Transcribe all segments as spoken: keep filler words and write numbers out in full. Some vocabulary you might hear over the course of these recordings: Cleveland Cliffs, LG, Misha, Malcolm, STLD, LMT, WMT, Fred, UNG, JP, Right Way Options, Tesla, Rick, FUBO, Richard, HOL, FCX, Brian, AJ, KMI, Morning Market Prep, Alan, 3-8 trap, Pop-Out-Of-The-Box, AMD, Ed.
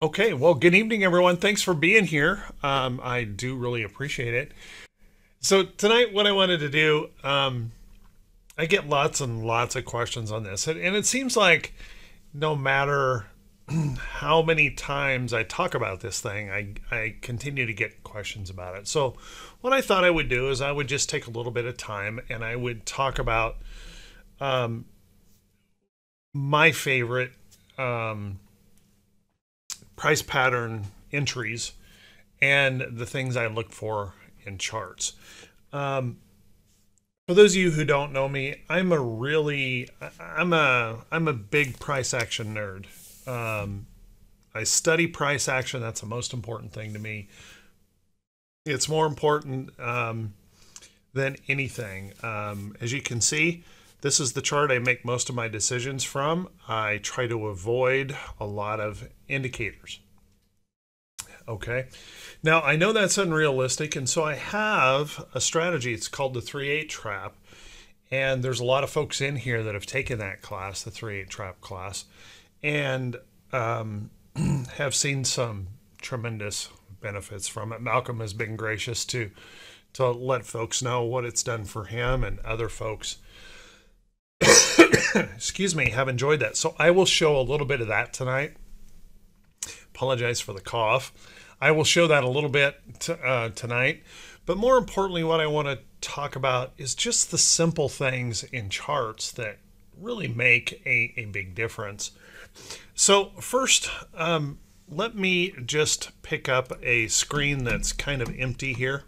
Okay, well, good evening, everyone. Thanks for being here. Um, I do really appreciate it. So tonight, what I wanted to do, um, I get lots and lots of questions on this. And it seems like no matter how many times I talk about this thing, I, I continue to get questions about it. So what I thought I would do is I would just take a little bit of time and I would talk about um, my favorite um price pattern entries and the things I look for in charts. Um, for those of you who don't know me, I'm a really, I'm a, I'm a big price action nerd. Um, I study price action. That's the most important thing to me. It's more important um, than anything. Um, as you can see, this is the chart I make most of my decisions from. I try to avoid a lot of indicators. Okay. Now I know that's unrealistic. And so I have a strategy. It's called the three eight trap. And there's a lot of folks in here that have taken that class, the three eight trap class, and um, have seen some tremendous benefits from it. Malcolm has been gracious to, to let folks know what it's done for him, and other folks excuse me, have enjoyed that. So I will show a little bit of that tonight. Apologize for the cough. I will show that a little bit uh, tonight. But more importantly, what I want to talk about is just the simple things in charts that really make a, a big difference. So first, um, let me just pick up a screen that's kind of empty here,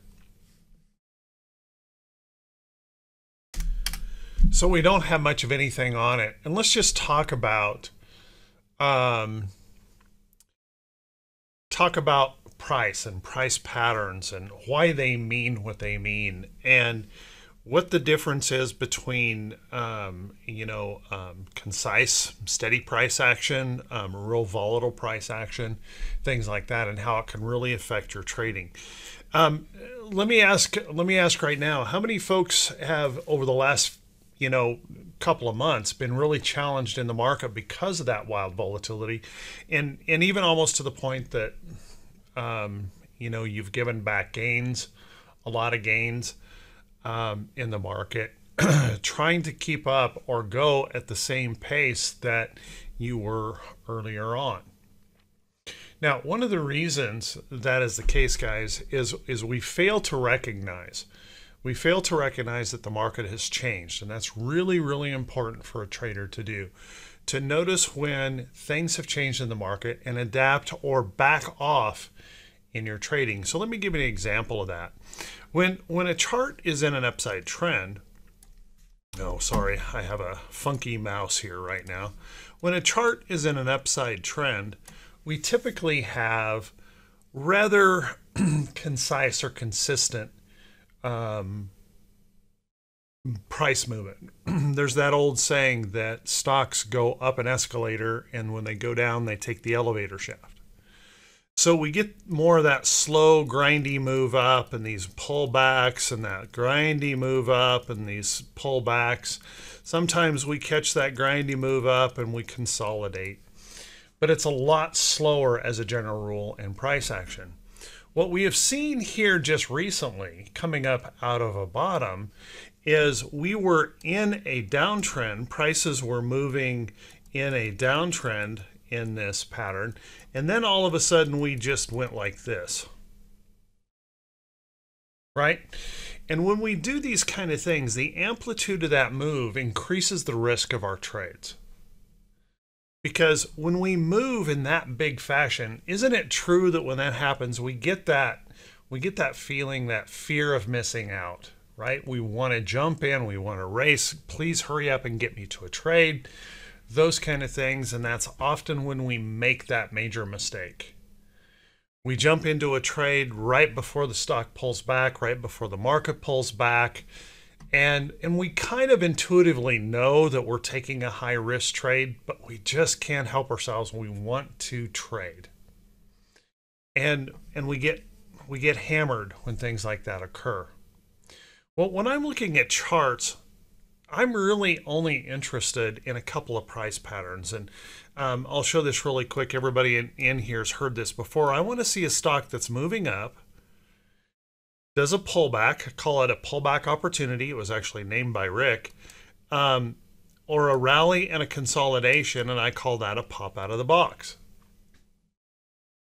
so we don't have much of anything on it. And let's just talk about um, talk about price and price patterns and why they mean what they mean, and what the difference is between um, you know um, concise, steady price action, um, real volatile price action, things like that, and how it can really affect your trading. Um, let me ask. Let me ask right now. How many folks have, over the last you know, couple of months, been really challenged in the market because of that wild volatility, and and even almost to the point that, um, you know, you've given back gains, a lot of gains, um, in the market, trying to keep up or go at the same pace that you were earlier on. Now, one of the reasons that is the case, guys, is is we fail to recognize. We fail to recognize that the market has changed, and that's really, really important for a trader to do, to notice when things have changed in the market and adapt or back off in your trading. So let me give you an example of that. When, when a chart is in an upside trend, oh, sorry, I have a funky mouse here right now. When a chart is in an upside trend, we typically have rather concise or consistent Um, price movement. There's that old saying that stocks go up an escalator, and when they go down, they take the elevator shaft. So we get more of that slow, grindy move up, and these pullbacks, and that grindy move up, and these pullbacks. Sometimes we catch that grindy move up and we consolidate, but it's a lot slower as a general rule in price action. What we have seen here just recently, coming up out of a bottom, is we were in a downtrend. Prices were moving in a downtrend in this pattern. And then all of a sudden, we just went like this, right? And when we do these kind of things, the amplitude of that move increases the risk of our trades. Because when we move in that big fashion, isn't it true that when that happens, we get that, we get that feeling, that fear of missing out, right? We want to jump in, we want to race, please hurry up and get me to a trade, those kind of things. And that's often when we make that major mistake. We jump into a trade right before the stock pulls back, right before the market pulls back. And, and we kind of intuitively know that we're taking a high risk trade, but we just can't help ourselves. We want to trade. And, and we get, we get hammered when things like that occur. Well, when I'm looking at charts, I'm really only interested in a couple of price patterns, and um, I'll show this really quick. Everybody in, in here has heard this before. I want to see a stock that's moving up, does a pullback, I call it a pullback opportunity. It was actually named by Rick, um, or a rally and a consolidation, and I call that a pop out of the box.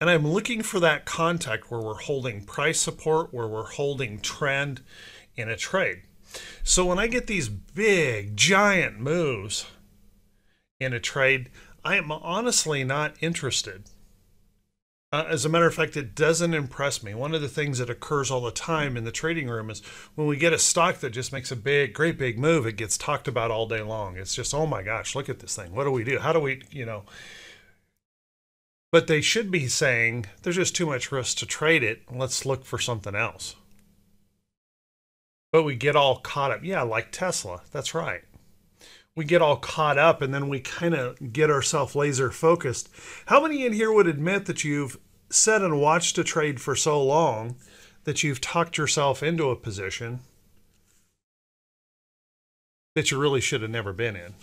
And I'm looking for that contact where we're holding price support, where we're holding trend in a trade. So when I get these big, giant moves in a trade, I am honestly not interested. Uh, as a matter of fact, it doesn't impress me. One of the things that occurs all the time in the trading room is when we get a stock that just makes a big, great big move, it gets talked about all day long. It's just, oh my gosh, look at this thing. What do we do? How do we, you know? But they should be saying, there's just too much risk to trade it. Let's look for something else. But we get all caught up. Yeah, like Tesla. That's right. We get all caught up, and then we kind of get ourselves laser focused. How many in here would admit that you've sat and watched a trade for so long that you've talked yourself into a position that you really should have never been in?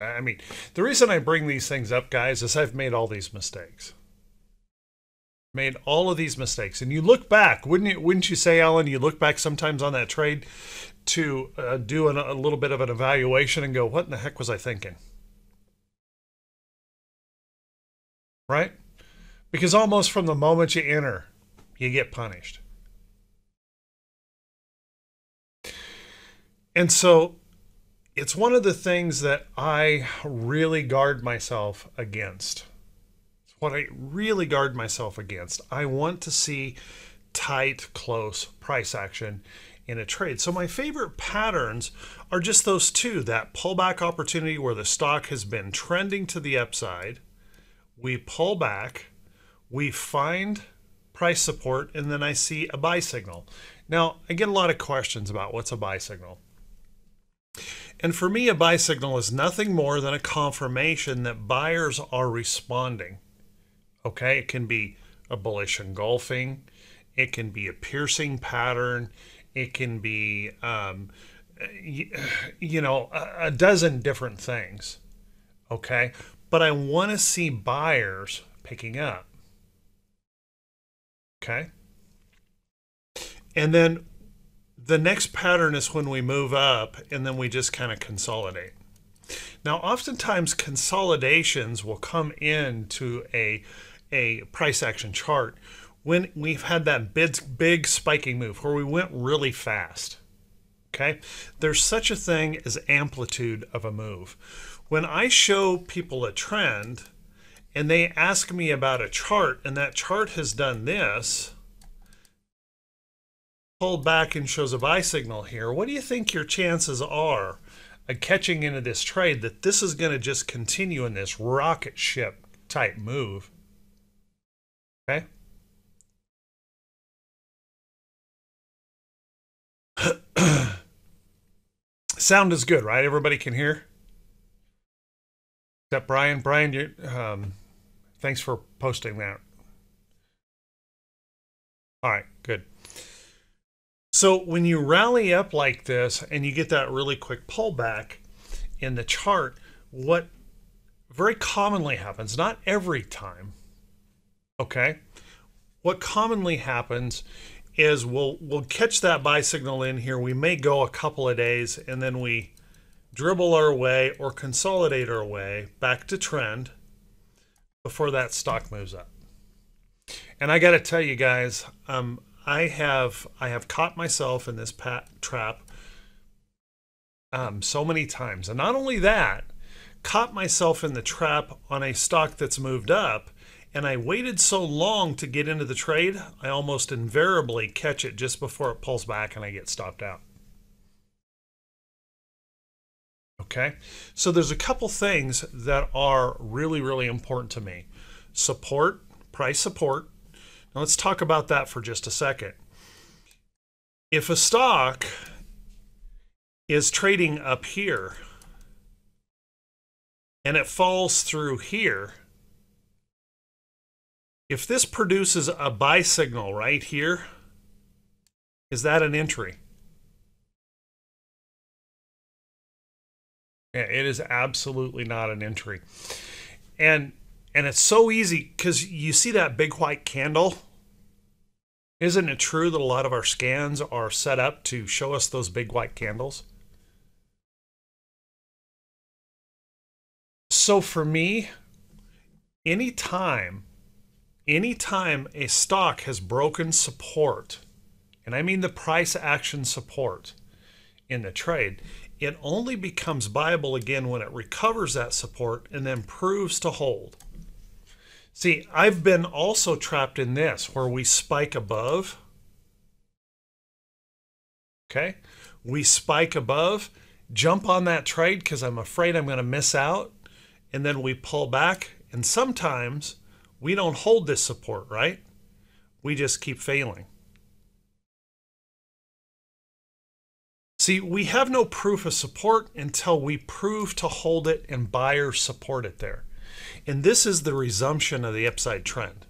I mean, the reason I bring these things up, guys, is I've made all these mistakes. Made all of these mistakes, and you look back, wouldn't you? Wouldn't you say, Alan? You look back sometimes on that trade to uh, do an, a little bit of an evaluation and go, "What in the heck was I thinking?" Right? Because almost from the moment you enter, you get punished. And so, it's one of the things that I really guard myself against. What I really guard myself against. I want to see tight, close price action in a trade. So my favorite patterns are just those two, that pullback opportunity where the stock has been trending to the upside. We pull back, we find price support, and then I see a buy signal. Now, I get a lot of questions about what's a buy signal. And for me, a buy signal is nothing more than a confirmation that buyers are responding. Okay, it can be a bullish engulfing, it can be a piercing pattern, it can be, um, you, you know, a, a dozen different things, okay? But I want to see buyers picking up, okay? And then the next pattern is when we move up and then we just kind of consolidate. Now, oftentimes consolidations will come into a a price action chart when we've had that big, big spiking move where we went really fast, okay? There's such a thing as amplitude of a move. When I show people a trend and they ask me about a chart and that chart has done this, pulled back and shows a buy signal here, what do you think your chances are of catching into this trade that this is gonna just continue in this rocket ship type move? Okay. Sound is good, right? Everybody can hear? Except Brian. Brian, you um, thanks for posting that. All right, good. So when you rally up like this and you get that really quick pullback in the chart, what very commonly happens, not every time, okay, what commonly happens is we'll we'll catch that buy signal in here. We may go a couple of days and then we dribble our way or consolidate our way back to trend before that stock moves up. And I got to tell you guys, um, I have I have caught myself in this pat trap um, so many times, and not only that, caught myself in the trap on a stock that's moved up. And I waited so long to get into the trade, I almost invariably catch it just before it pulls back and I get stopped out. Okay, so there's a couple things that are really, really important to me. Support, price support. Now let's talk about that for just a second. If a stock is trading up here and it falls through here, if this produces a buy signal right here, is that an entry? It is absolutely not an entry. And and it's so easy because you see that big white candle. Isn't it true that a lot of our scans are set up to show us those big white candles? So for me, anytime, anytime a stock has broken support, and I mean the price action support in the trade, it only becomes viable again when it recovers that support and then proves to hold. See, I've been also trapped in this where we spike above. Okay, we spike above, jump on that trade because I'm afraid I'm going to miss out, and then we pull back. And sometimes we don't hold this support, right? We just keep failing. See, we have no proof of support until we prove to hold it and buyers support it there. And this is the resumption of the upside trend.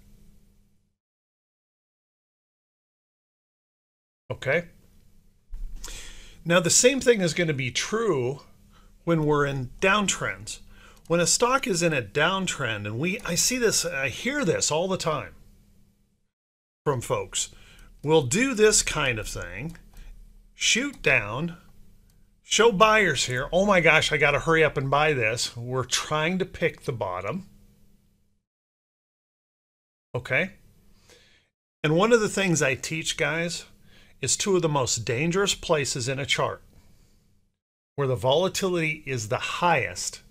Okay. Now the same thing is going to be true when we're in downtrends. When a stock is in a downtrend, and we, I see this, I hear this all the time from folks, we'll do this kind of thing, shoot down, show buyers here, oh my gosh, I got to hurry up and buy this. We're trying to pick the bottom. Okay. And one of the things I teach guys is two of the most dangerous places in a chart where the volatility is the highest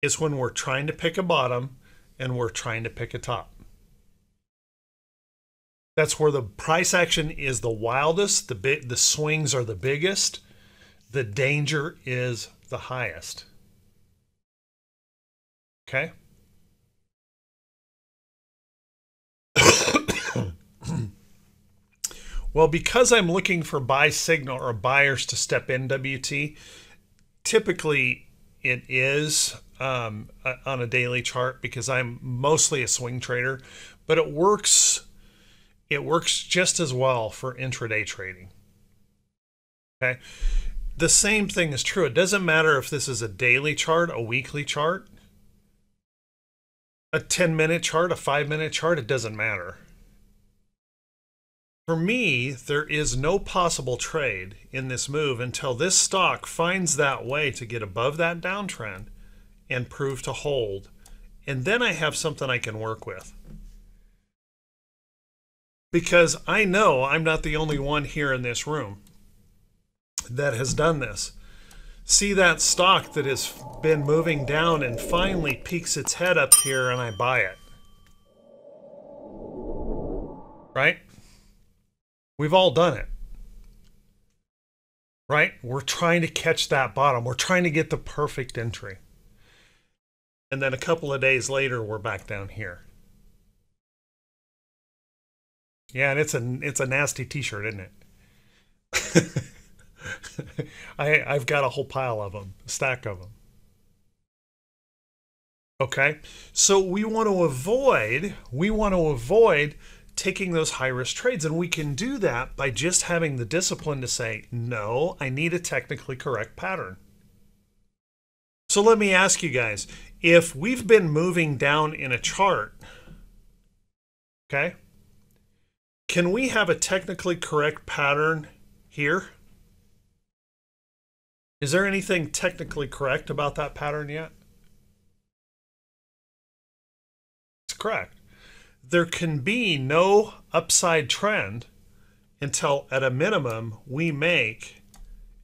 is when we're trying to pick a bottom and we're trying to pick a top. That's where the price action is the wildest, the big, the swings are the biggest, the danger is the highest. Okay? Well, because I'm looking for buy signal or buyers to step in W T, typically it is um, on a daily chart because I'm mostly a swing trader, but it works It works just as well for intraday trading. Okay. The same thing is true. It doesn't matter if this is a daily chart, a weekly chart, a ten minute chart, a five minute chart, it doesn't matter. For me, there is no possible trade in this move until this stock finds that way to get above that downtrend and prove to hold. And then I have something I can work with. Because I know I'm not the only one here in this room that has done this. See that stock that has been moving down and finally peeks its head up here and I buy it. Right? We've all done it. Right? We're trying to catch that bottom. We're trying to get the perfect entry. And then a couple of days later, we're back down here. Yeah, and it's a it's a nasty t-shirt, isn't it? I I've got a whole pile of them, a stack of them. Okay? So we want to avoid we want to avoid taking those high-risk trades, and we can do that by just having the discipline to say, "No, I need a technically correct pattern." So let me ask you guys, if we've been moving down in a chart, okay? Can we have a technically correct pattern here? Is there anything technically correct about that pattern yet? It's correct. There can be no upside trend until at a minimum we make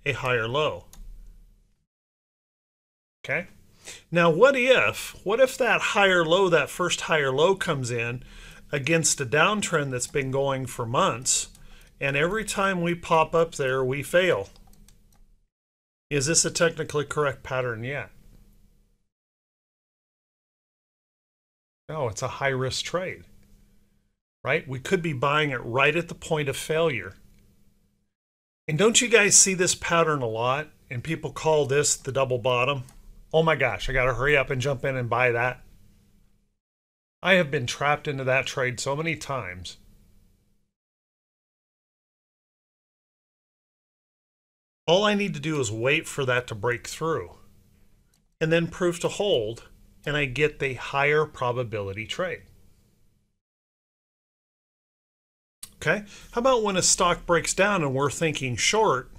a higher low. Okay. Now what if, what if that higher low, that first higher low comes in against a downtrend that's been going for months, and every time we pop up there we fail? Is this a technically correct pattern yet? No, it's a high risk trade, right? We could be buying it right at the point of failure. And don't you guys see this pattern a lot? And people call this the double bottom. Oh my gosh, I gotta hurry up and jump in and buy that. I have been trapped into that trade so many times. All I need to do is wait for that to break through and then proof to hold, and I get the higher probability trade. Okay, how about when a stock breaks down and we're thinking short?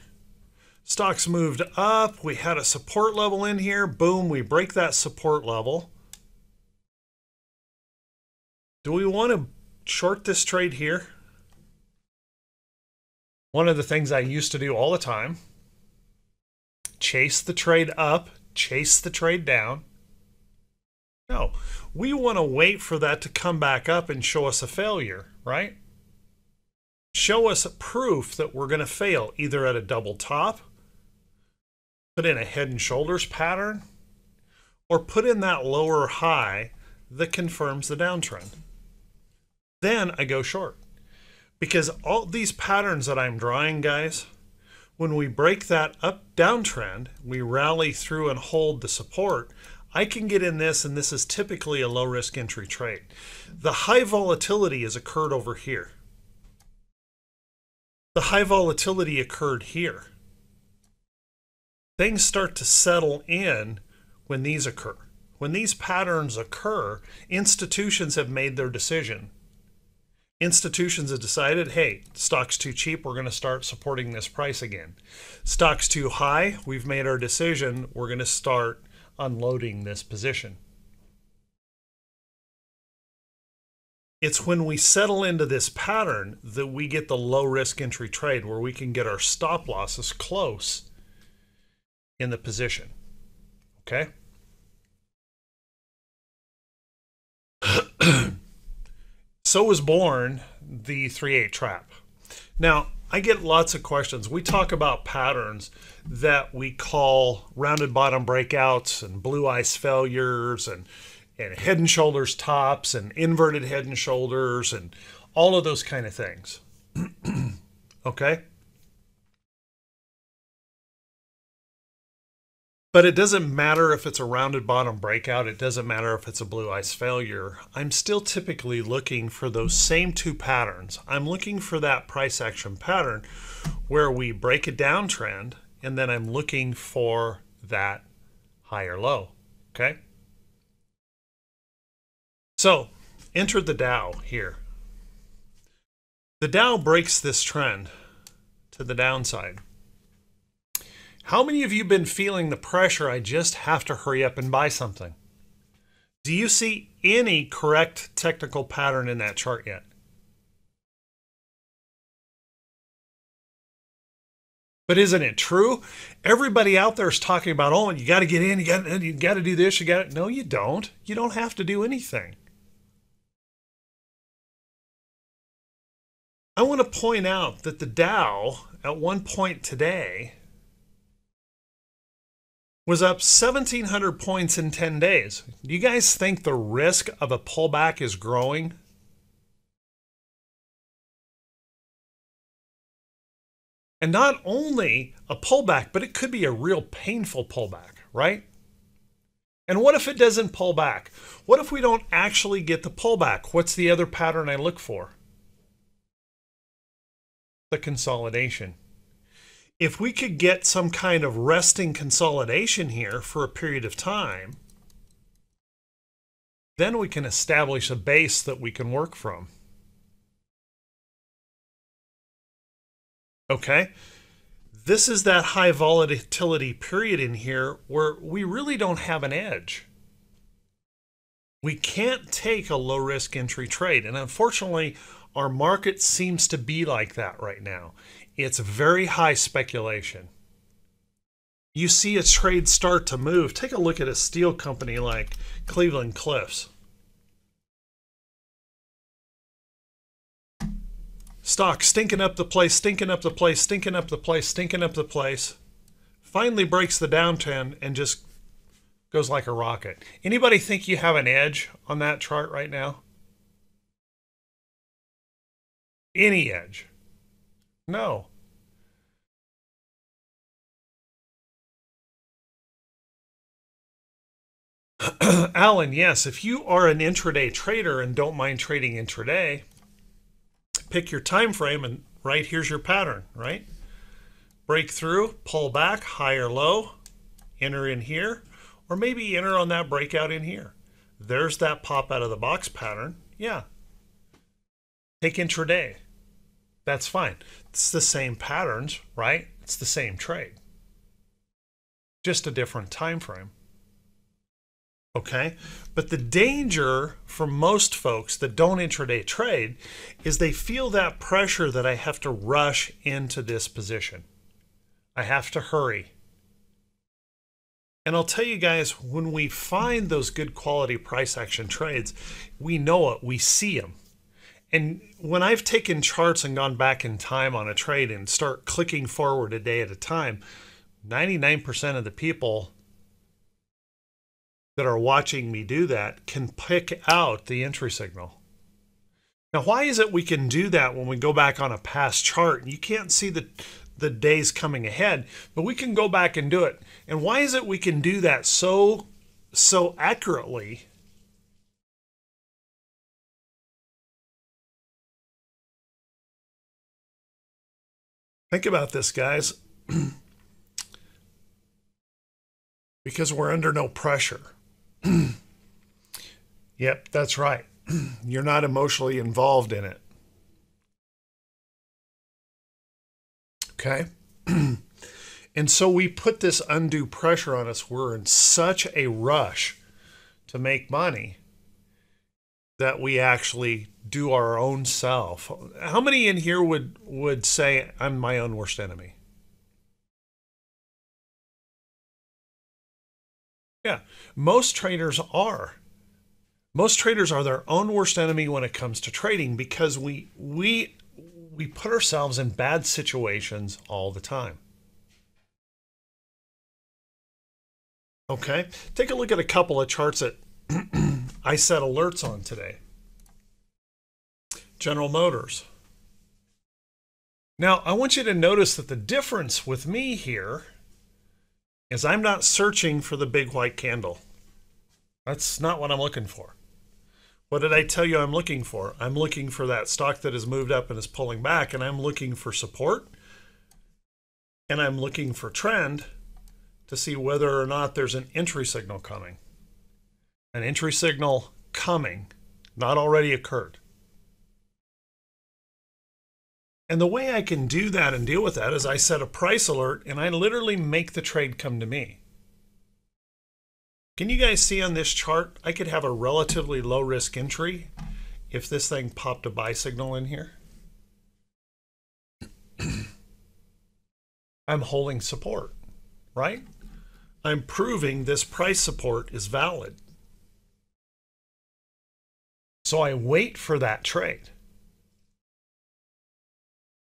Stocks moved up, we had a support level in here, boom, we break that support level. Do we want to short this trade here? One of the things I used to do all the time, chase the trade up, chase the trade down. No, we want to wait for that to come back up and show us a failure, right? Show us a proof that we're going to fail, either at a double top, put in a head and shoulders pattern, or put in that lower high that confirms the downtrend. Then I go short, because all these patterns that I'm drawing, guys, when we break that up downtrend, we rally through and hold the support, I can get in this, and this is typically a low risk entry trade. The high volatility has occurred over here. The high volatility occurred here. Things start to settle in when these occur. When these patterns occur, institutions have made their decision. Institutions have decided, hey, stock's too cheap, we're going to start supporting this price again. Stock's too high, we've made our decision, we're going to start unloading this position. It's when we settle into this pattern that we get the low risk entry trade where we can get our stop losses close in the position. Okay? So was born the three eight trap. Now, I get lots of questions. We talk about patterns that we call rounded bottom breakouts and blue ice failures and, and head and shoulders tops and inverted head and shoulders and all of those kind of things. Okay? But it doesn't matter if it's a rounded bottom breakout. It doesn't matter if it's a blue ice failure. I'm still typically looking for those same two patterns. I'm looking for that price action pattern where we break a downtrend, and then I'm looking for that higher low. Okay? So enter the Dow here. The Dow breaks this trend to the downside. How many of you have been feeling the pressure, I just have to hurry up and buy something? Do you see any correct technical pattern in that chart yet? But isn't it true? Everybody out there is talking about, oh, you got to get in, you got you got to do this, you got to. No, you don't. You don't have to do anything. I want to point out that the Dow at one point today was up seventeen hundred points in ten days. Do you guys think the risk of a pullback is growing? And not only a pullback, but it could be a real painful pullback, right? And what if it doesn't pull back? What if we don't actually get the pullback? What's the other pattern I look for? The consolidation. If we could get some kind of resting consolidation here for a period of time, then we can establish a base that we can work from. Okay, this is that high volatility period in here where we really don't have an edge. We can't take a low risk entry trade, and unfortunately, our market seems to be like that right now. It's very high speculation. You see a trade start to move. Take a look at a steel company like Cleveland Cliffs. Stock stinking up the place, stinking up the place, stinking up the place, stinking up the place. Finally breaks the downtrend and just goes like a rocket. Anybody think you have an edge on that chart right now? Any edge? No. Alan, yes, if you are an intraday trader and don't mind trading intraday, pick your time frame and right here's your pattern, right? break through, pull back, high or low, enter in here, or maybe enter on that breakout in here. There's that pop out of the box pattern. Yeah. Take intraday. That's fine. It's the same patterns, right? It's the same trade. Just a different time frame. Okay, but the danger for most folks that don't intraday trade is they feel that pressure that I have to rush into this position. I have to hurry. And I'll tell you guys, when we find those good quality price action trades, we know it, we see them. And when I've taken charts and gone back in time on a trade and start clicking forward a day at a time, ninety-nine percent of the people that are watching me do that can pick out the entry signal. Now, why is it we can do that when we go back on a past chart and you can't see the, the days coming ahead, but we can go back and do it. And why is it we can do that so, so accurately? Think about this, guys. Because we're under no pressure. Yep, that's right. You're not emotionally involved in it. Okay? And so we put this undue pressure on us. We're in such a rush to make money that we actually do our own self. How many in here would, would say, I'm my own worst enemy? Yeah, most traders are. Most traders are their own worst enemy when it comes to trading, because we we we put ourselves in bad situations all the time. Okay, take a look at a couple of charts that I set alerts on today. General Motors. Now, I want you to notice that the difference with me here is I'm not searching for the big white candle. That's not what I'm looking for. What did I tell you I'm looking for? I'm looking for that stock that has moved up and is pulling back, and I'm looking for support, and I'm looking for trend to see whether or not there's an entry signal coming. An entry signal coming, not already occurred. And the way I can do that and deal with that is I set a price alert and I literally make the trade come to me. Can you guys see on this chart, I could have a relatively low risk entry if this thing popped a buy signal in here. I'm holding support, right? I'm proving this price support is valid. So I wait for that trade.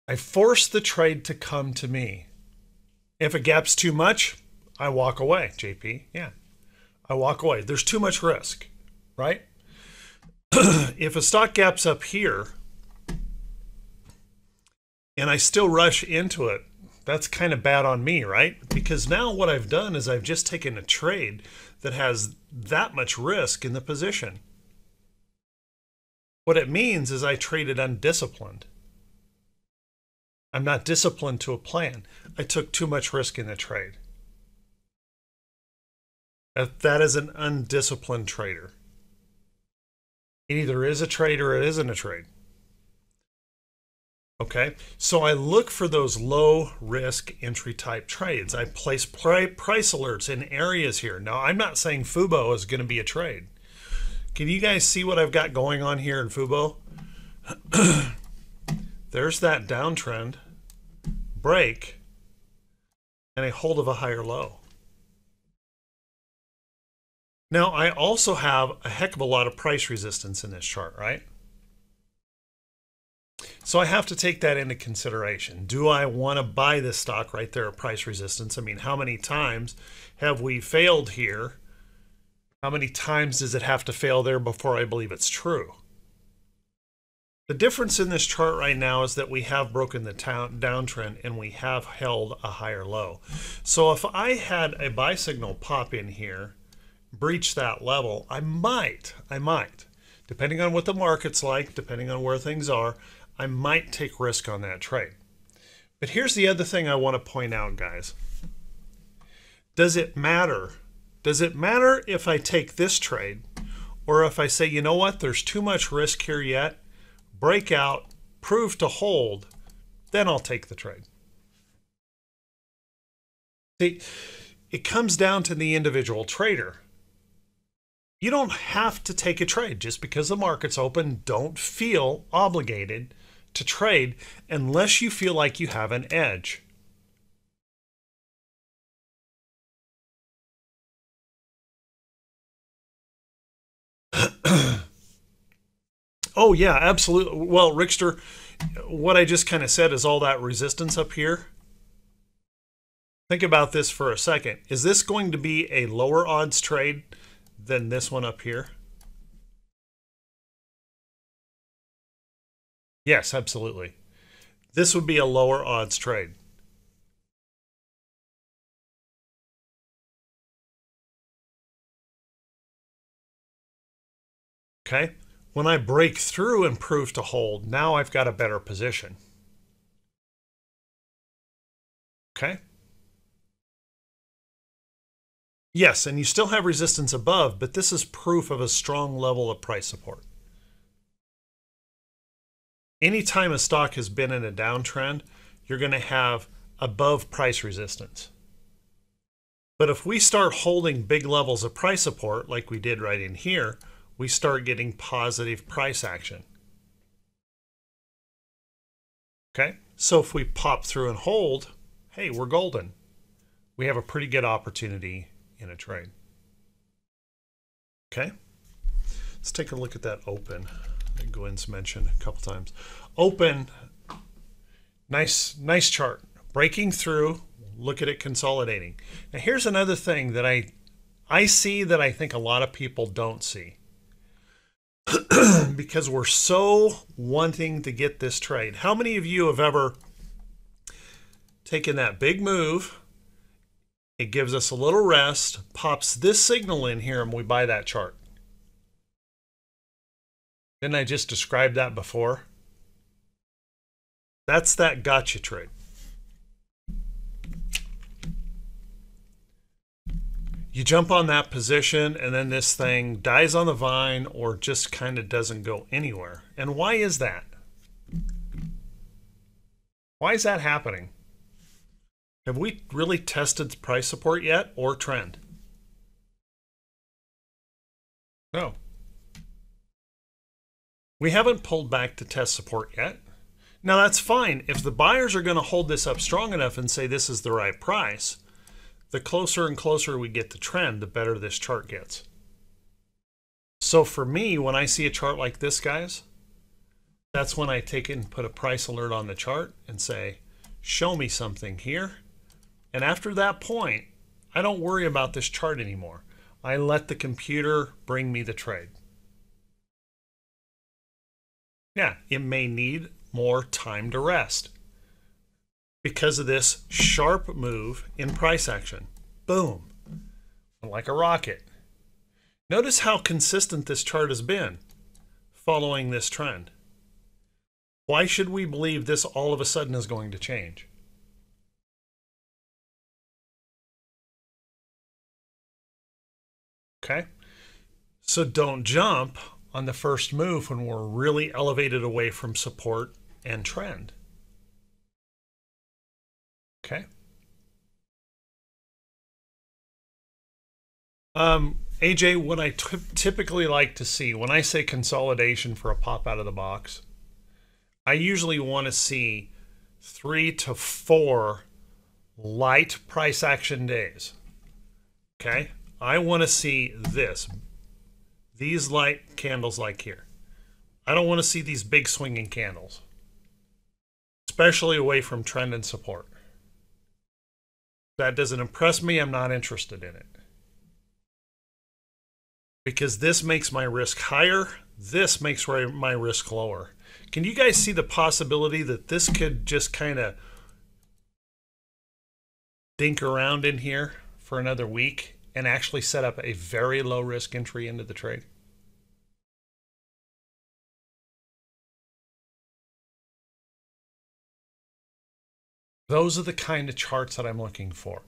I force the trade to come to me. If it gaps too much, I walk away, J P. Yeah, I walk away. There's too much risk, right? If a stock gaps up here and I still rush into it, that's kind of bad on me, right? Because now what I've done is I've just taken a trade that has that much risk in the position. What it means is I traded undisciplined. I'm not disciplined to a plan. I took too much risk in the trade. That is an undisciplined trader. It either is a trade or it isn't a trade. Okay, so I look for those low risk entry type trades. I place price alerts in areas here. Now, I'm not saying FUBO is going to be a trade. Can you guys see what I've got going on here in FUBO? There's that downtrend, break, and a hold of a higher low. Now, I also have a heck of a lot of price resistance in this chart, right? So I have to take that into consideration. Do I want to buy this stock right there at price resistance? I mean, how many times have we failed here? How many times does it have to fail there before I believe it's true? The difference in this chart right now is that we have broken the downtrend and we have held a higher low. So if I had a buy signal pop in here, breach that level, I might, I might, depending on what the market's like, depending on where things are, I might take risk on that trade. But here's the other thing I want to point out, guys. Does it matter? Does it matter if I take this trade or if I say, you know what, there's too much risk here yet, break out, prove to hold, then I'll take the trade? See, it comes down to the individual trader. You don't have to take a trade just because the market's open. Don't feel obligated to trade unless you feel like you have an edge. Oh yeah, absolutely. Well, Rickster, what I just kind of said is all that resistance up here. Think about this for a second. Is this going to be a lower odds trade than this one up here? Yes, absolutely. This would be a lower odds trade. Okay, when I break through and prove to hold, now I've got a better position. Okay. Yes, and you still have resistance above, but this is proof of a strong level of price support. Anytime a stock has been in a downtrend, you're going to have above price resistance. But if we start holding big levels of price support, like we did right in here, we start getting positive price action. Okay, so if we pop through and hold, hey, we're golden. We have a pretty good opportunity in a trade. Okay, let's take a look at that open. Gwen's mentioned a couple times. Open, nice, nice chart. Breaking through, look at it consolidating. Now here's another thing that I, I see that I think a lot of people don't see. Because we're so wanting to get this trade. How many of you have ever taken that big move, it gives us a little rest, pops this signal in here, and we buy that chart? Didn't I just describe that before? That's that gotcha trade. You jump on that position and then this thing dies on the vine or just kind of doesn't go anywhere. And why is that? Why is that happening? Have we really tested price support yet or trend? No. We haven't pulled back to test support yet. Now that's fine. If the buyers are going to hold this up strong enough and say this is the right price, the closer and closer we get to trend, the better this chart gets. So for me, when I see a chart like this, guys, that's when I take it and put a price alert on the chart and say, show me something here. And after that point, I don't worry about this chart anymore. I let the computer bring me the trade. Yeah, it may need more time to rest because of this sharp move in price action. Boom, like a rocket. Notice how consistent this chart has been following this trend. Why should we believe this all of a sudden is going to change? Okay, so don't jump on the first move when we're really elevated away from support and trend. Okay. Um, A J, what I typically like to see when I say consolidation for a pop out of the box, I usually want to see three to four light price action days. Okay. I want to see this. These light candles like here. I don't want to see these big swinging candles, especially away from trend and support. That doesn't impress me. I'm not interested in it. Because this makes my risk higher. This makes my risk lower. Can you guys see the possibility that this could just kind of dink around in here for another week and actually set up a very low risk entry into the trade? Those are the kind of charts that I'm looking for.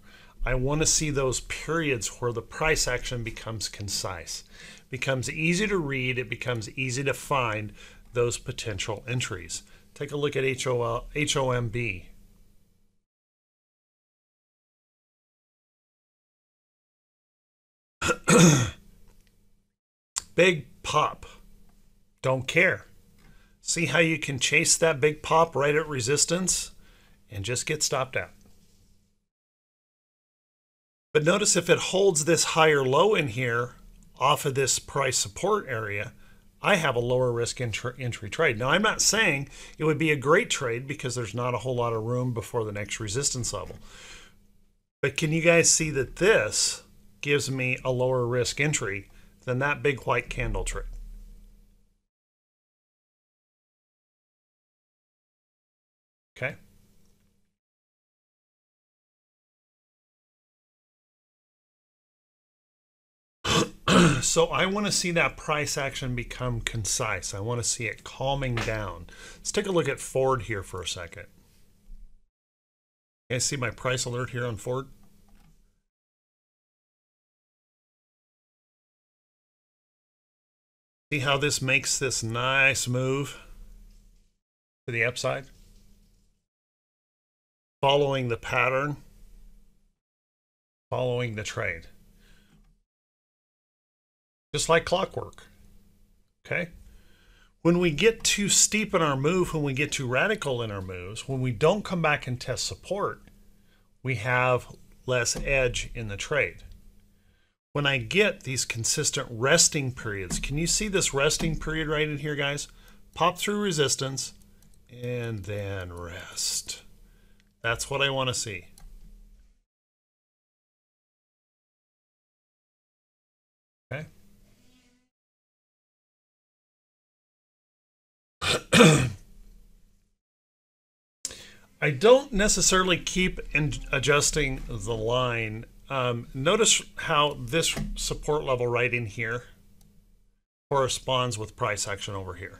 I want to see those periods where the price action becomes concise, becomes easy to read, it becomes easy to find those potential entries. Take a look at H O L, H O M B. Big pop. Don't care. See how you can chase that big pop right at resistance and just get stopped out. But notice if it holds this higher low in here off of this price support area, I have a lower risk entry trade. Now, I'm not saying it would be a great trade because there's not a whole lot of room before the next resistance level. But can you guys see that this gives me a lower risk entry than that big white candle trade? Okay. So I want to see that price action become concise. I want to see it calming down. Let's take a look at Ford here for a second. You guys see my price alert here on Ford? See how this makes this nice move to the upside? Following the pattern, following the trade. Just like clockwork, okay? When we get too steep in our move, when we get too radical in our moves, when we don't come back and test support, we have less edge in the trade. When I get these consistent resting periods, can you see this resting period right in here, guys? Pop through resistance and then rest. That's what I want to see. Okay. I don't necessarily keep in adjusting the line. Um, notice how this support level right in here corresponds with price action over here.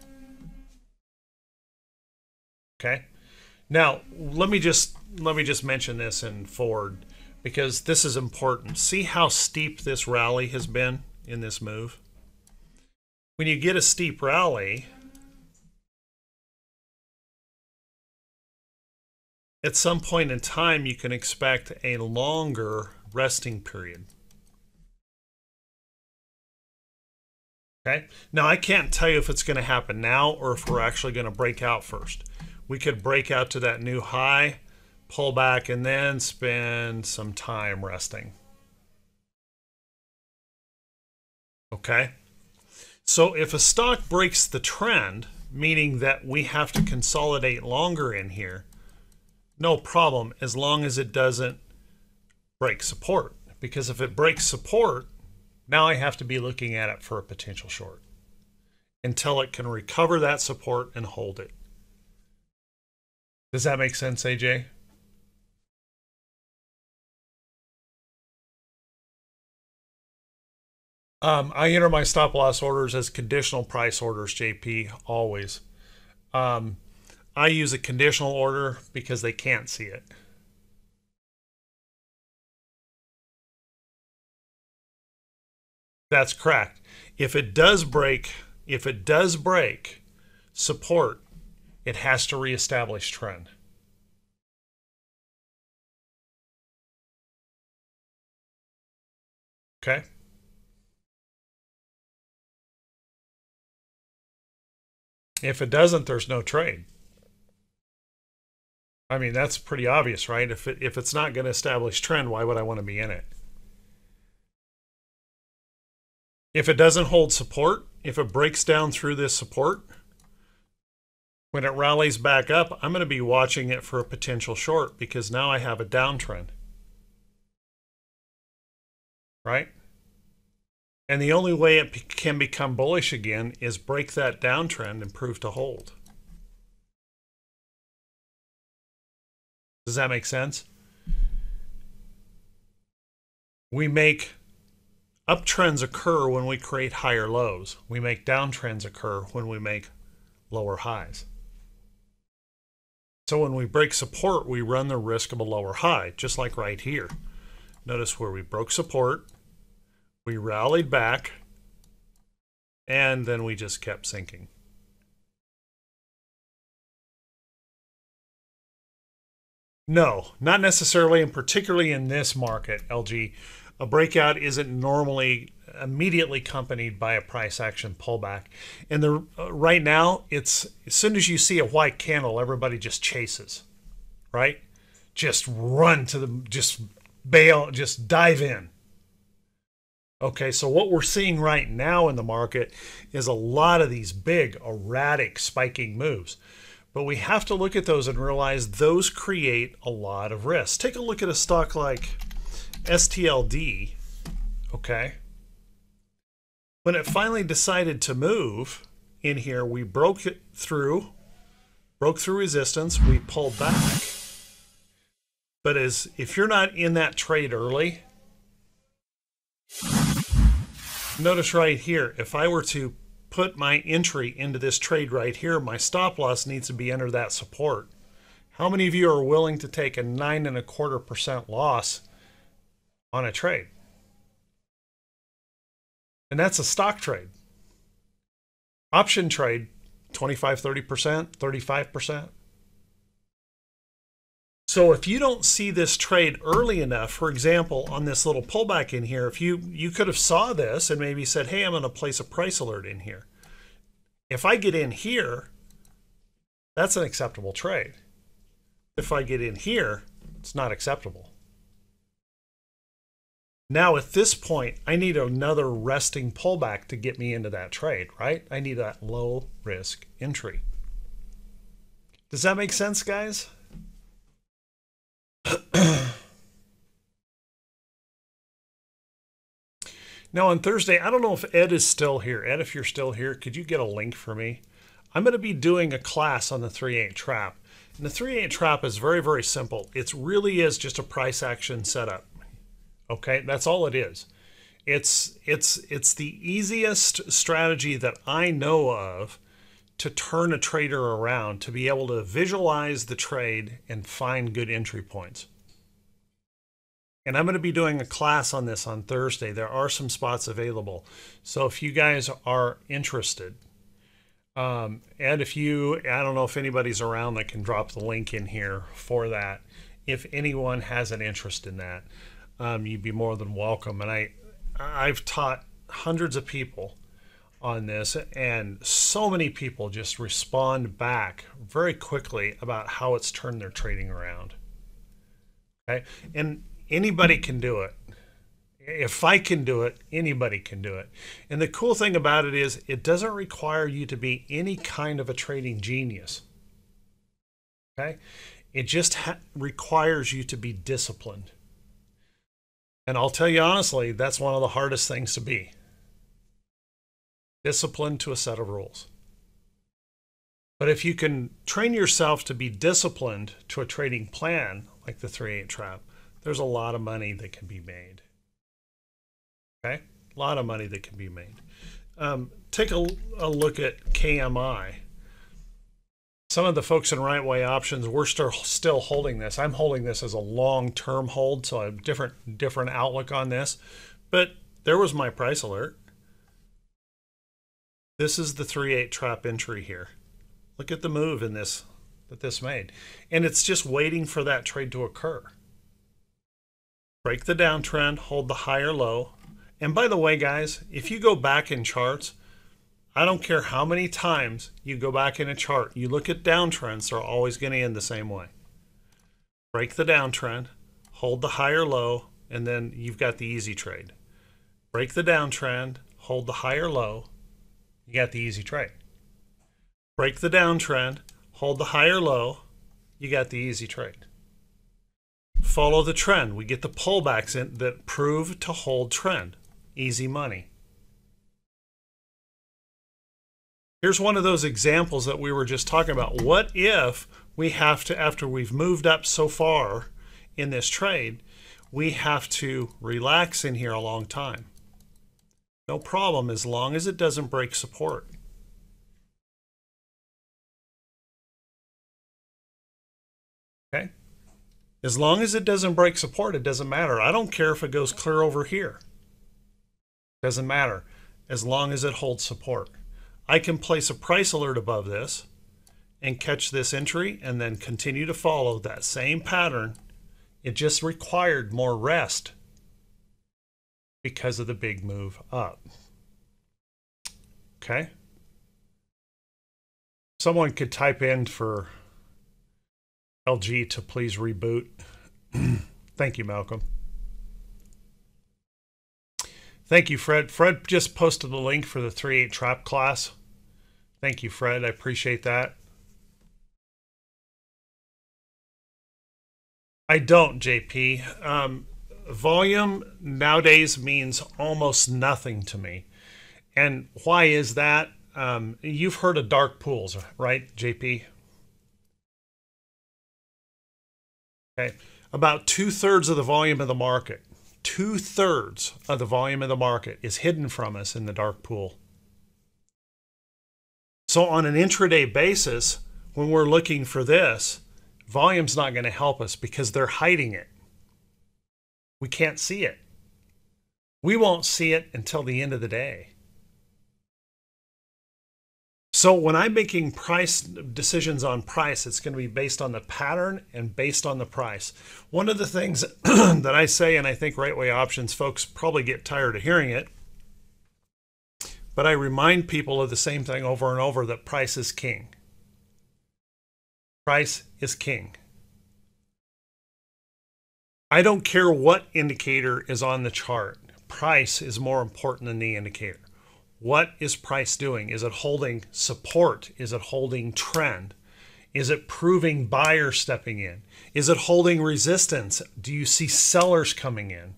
Okay. Now let me just let me just mention this in Ford because this is important. See how steep this rally has been in this move? When you get a steep rally, at some point in time, you can expect a longer resting period. Okay. Now, I can't tell you if it's going to happen now or if we're actually going to break out first. We could break out to that new high, pull back, and then spend some time resting. Okay. So if a stock breaks the trend, meaning that we have to consolidate longer in here, no problem, as long as it doesn't break support. Because if it breaks support, now I have to be looking at it for a potential short until it can recover that support and hold it. Does that make sense, A J? Um, I enter my stop loss orders as conditional price orders, J P, always. Um, I use a conditional order because they can't see it. That's correct. If it does break, if it does break support, it has to reestablish trend. Okay. If it doesn't, there's no trade. I mean, that's pretty obvious, right? If it, if it's not going to establish trend, why would I want to be in it? If it doesn't hold support, if it breaks down through this support, when it rallies back up, I'm going to be watching it for a potential short because now I have a downtrend. Right? And the only way it can become bullish again is break that downtrend and prove to hold. Does that make sense? We make uptrends occur when we create higher lows. We make downtrends occur when we make lower highs. So when we break support, we run the risk of a lower high, just like right here. Notice where we broke support, we rallied back, and then we just kept sinking. No, not necessarily, and particularly in this market, L G. A breakout isn't normally immediately accompanied by a price action pullback. And the, uh, right now, it's as soon as you see a white candle, everybody just chases, right? Just run to the, just bail, just dive in. Okay, so what we're seeing right now in the market is a lot of these big, erratic, spiking moves. But we have to look at those and realize those create a lot of risk. Take a look at a stock like S T L D, okay? When it finally decided to move in here, we broke it through, broke through resistance, we pulled back. But as if you're not in that trade early, notice right here, if I were to put my entry into this trade right here, my stop loss needs to be under that support. How many of you are willing to take a nine and a quarter percent loss on a trade? And that's a stock trade. Option trade, twenty-five, thirty percent, thirty-five percent. So if you don't see this trade early enough, for example, on this little pullback in here, if you, you could have saw this and maybe said, hey, I'm going to place a price alert in here. If I get in here, that's an acceptable trade. If I get in here, it's not acceptable. Now at this point, I need another resting pullback to get me into that trade, right? I need that low risk entry. Does that make sense, guys? Now on Thursday, I don't know if Ed is still here. Ed, if you're still here, could you get a link for me? I'm going to be doing a class on the three eight trap. And the three eight trap is very, very simple. It really is just a price action setup. Okay, that's all it is. It's it's it's the easiest strategy that I know of to turn a trader around, to be able to visualize the trade and find good entry points. And I'm going to be doing a class on this on Thursday. There are some spots available. So if you guys are interested, um, and if you, I don't know if anybody's around that can drop the link in here for that. If anyone has an interest in that, Um, you'd be more than welcome. And I, I've taught hundreds of people on this, and so many people just respond back very quickly about how it's turned their trading around. Okay, and anybody can do it. If I can do it, anybody can do it. And the cool thing about it is it doesn't require you to be any kind of a trading genius. Okay, it just ha- requires you to be disciplined. And I'll tell you honestly, that's one of the hardest things to be. Disciplined to a set of rules. But if you can train yourself to be disciplined to a trading plan, like the three eight trap, there's a lot of money that can be made. Okay? A lot of money that can be made. Um, take a, a look at K M I. Some of the folks in Right Way Options, we're still still holding this. I'm holding this as a long-term hold, so I have different different outlook on this. But there was my price alert. This is the three eight trap entry here. Look at the move in this that this made, and it's just waiting for that trade to occur. Break the downtrend, hold the higher low. And by the way, guys, if you go back in charts, I don't care how many times you go back in a chart, you look at downtrends, they're always going to end the same way. Break the downtrend, hold the higher low, and then you've got the easy trade. Break the downtrend, hold the higher low, you got the easy trade. Break the downtrend, hold the higher low, you got the easy trade. Follow the trend. We get the pullbacks in that prove to hold trend. Easy money. Here's one of those examples that we were just talking about. What if we have to, after we've moved up so far in this trade, we have to relax in here a long time? No problem, as long as it doesn't break support. As long as it doesn't break support, it doesn't matter. I don't care if it goes clear over here. Doesn't matter, as long as it holds support. I can place a price alert above this and catch this entry and then continue to follow that same pattern. It just required more rest because of the big move up. Okay. Someone could type in for L G to please reboot. Thank you, Malcolm. Thank you, Fred. Fred just posted the link for the three eight trap class. Thank you, Fred. I appreciate that. I don't, J P. Um, volume nowadays means almost nothing to me. And why is that? Um, you've heard of dark pools, right, J P? Okay. About two-thirds of the volume of the market, two-thirds of the volume of the market is hidden from us in the dark pool. So on an intraday basis, when we're looking for this, volume's not going to help us because they're hiding it. We can't see it. We won't see it until the end of the day. So when I'm making price decisions on price, it's going to be based on the pattern and based on the price. One of the things that I say, and I think Right Way Options folks probably get tired of hearing it, but I remind people of the same thing over and over, that price is king. Price is king. I don't care what indicator is on the chart. Price is more important than the indicator. What is price doing? Is it holding support? Is it holding trend? Is it proving buyer stepping in? Is it holding resistance? Do you see sellers coming in?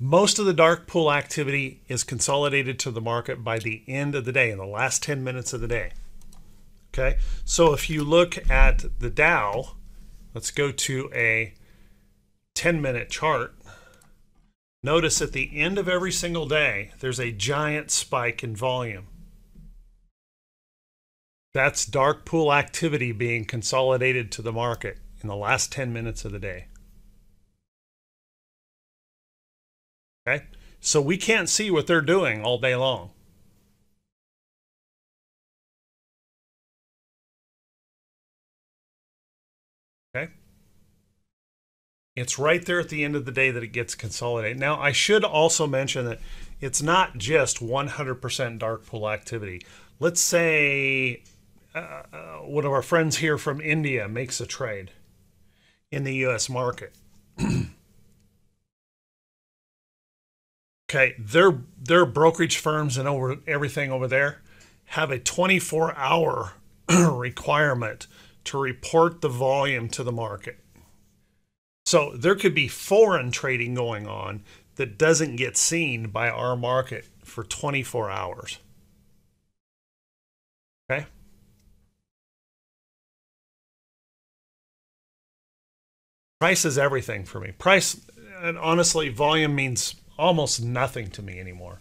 Most of the dark pool activity is consolidated to the market by the end of the day, in the last ten minutes of the day. Okay, so if you look at the Dow, let's go to a ten minute chart. Notice at the end of every single day, there's a giant spike in volume. That's dark pool activity being consolidated to the market in the last ten minutes of the day. Okay, so we can't see what they're doing all day long. Okay. It's right there at the end of the day that it gets consolidated. Now, I should also mention that it's not just one hundred percent dark pool activity. Let's say uh, one of our friends here from India makes a trade in the U S market. Okay, their, their brokerage firms and over everything over there have a twenty-four hour requirement to report the volume to the market. So there could be foreign trading going on that doesn't get seen by our market for twenty-four hours. Okay. Price is everything for me. Price, and honestly, volume means almost nothing to me anymore,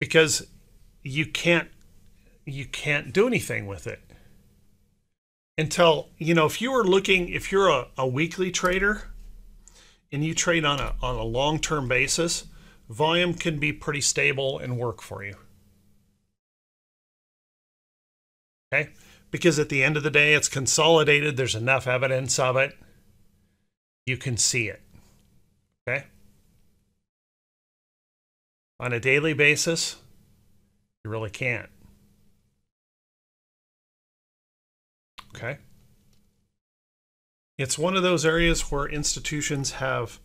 because you can't, you can't do anything with it. Until, you know, if you were looking, if you're a, a weekly trader and you trade on a, on a long-term basis, volume can be pretty stable and work for you. Okay? Because at the end of the day, it's consolidated. There's enough evidence of it. You can see it. Okay? On a daily basis, you really can't. Okay. It's one of those areas where institutions have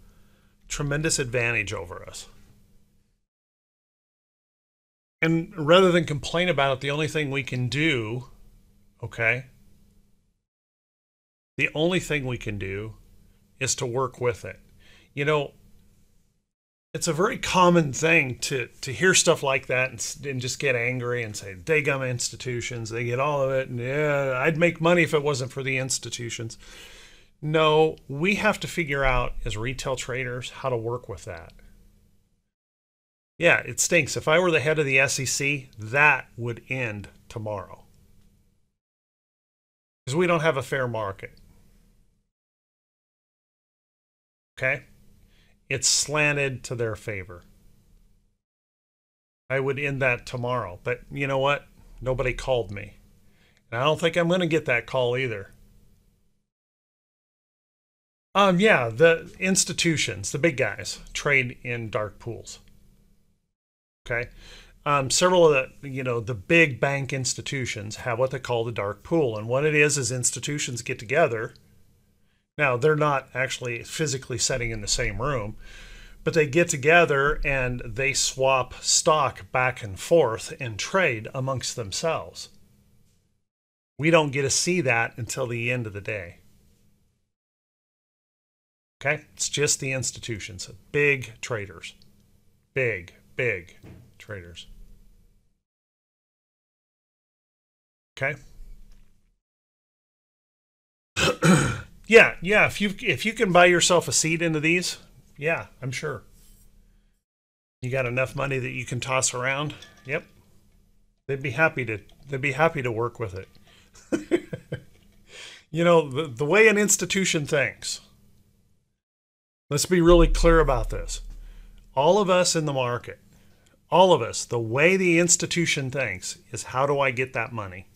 tremendous advantage over us. And rather than complain about it, the only thing we can do, okay, the only thing we can do is to work with it. You know, it's a very common thing to, to hear stuff like that and, and just get angry and say, daggum institutions, they get all of it, and yeah, I'd make money if it wasn't for the institutions. No, we have to figure out as retail traders how to work with that. Yeah, it stinks. If I were the head of the S E C, that would end tomorrow. because we don't have a fair market. Okay? It's slanted to their favor. I would end that tomorrow, but you know what? Nobody called me. And I don't think I'm going to get that call either. Um, yeah, the institutions, the big guys, trade in dark pools. Okay? Um, several of the, you know, the big bank institutions have what they call the dark pool. And what it is is institutions get together. Now, they're not actually physically sitting in the same room, but they get together and they swap stock back and forth and trade amongst themselves. We don't get to see that until the end of the day. Okay? It's just the institutions. Big traders. Big, big traders. Okay? Yeah, yeah, if you if you can buy yourself a seat into these, yeah, I'm sure. You got enough money that you can toss around? Yep. They'd be happy to they'd be happy to work with it. You know, the, the way an institution thinks. Let's be really clear about this. All of us in the market, all of us, the way the institution thinks is, how do I get that money?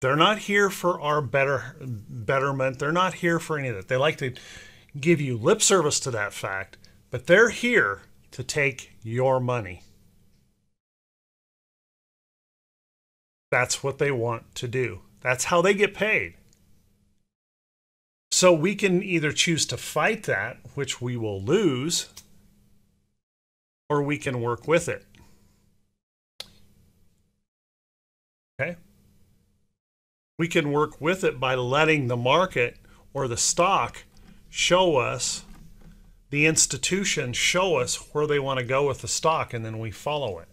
They're not here for our better betterment. They're not here for any of that. They like to give you lip service to that fact, but they're here to take your money. That's what they want to do. That's how they get paid. So we can either choose to fight that, which we will lose, or we can work with it. Okay? We can work with it by letting the market or the stock show us, the institution show us where they want to go with the stock, and then we follow it.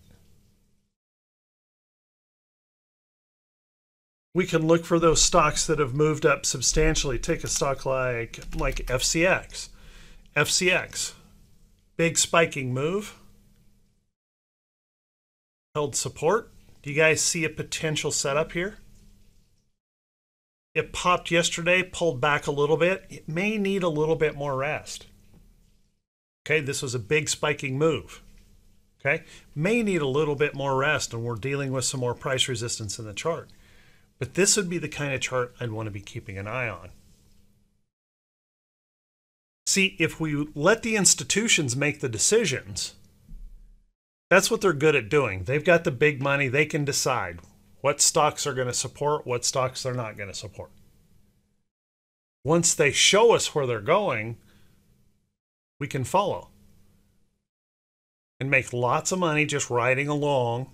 We can look for those stocks that have moved up substantially. Take a stock like, like F C X. F C X, big spiking move, held support. Do you guys see a potential setup here? It popped yesterday, pulled back a little bit. It may need a little bit more rest. Okay, this was a big spiking move. Okay, may need a little bit more rest, and we're dealing with some more price resistance in the chart. But this would be the kind of chart I'd want to be keeping an eye on. See, if we let the institutions make the decisions, that's what they're good at doing. They've got the big money. They can decide what stocks are going to support, what stocks they're not going to support. Once they show us where they're going, we can follow and make lots of money just riding along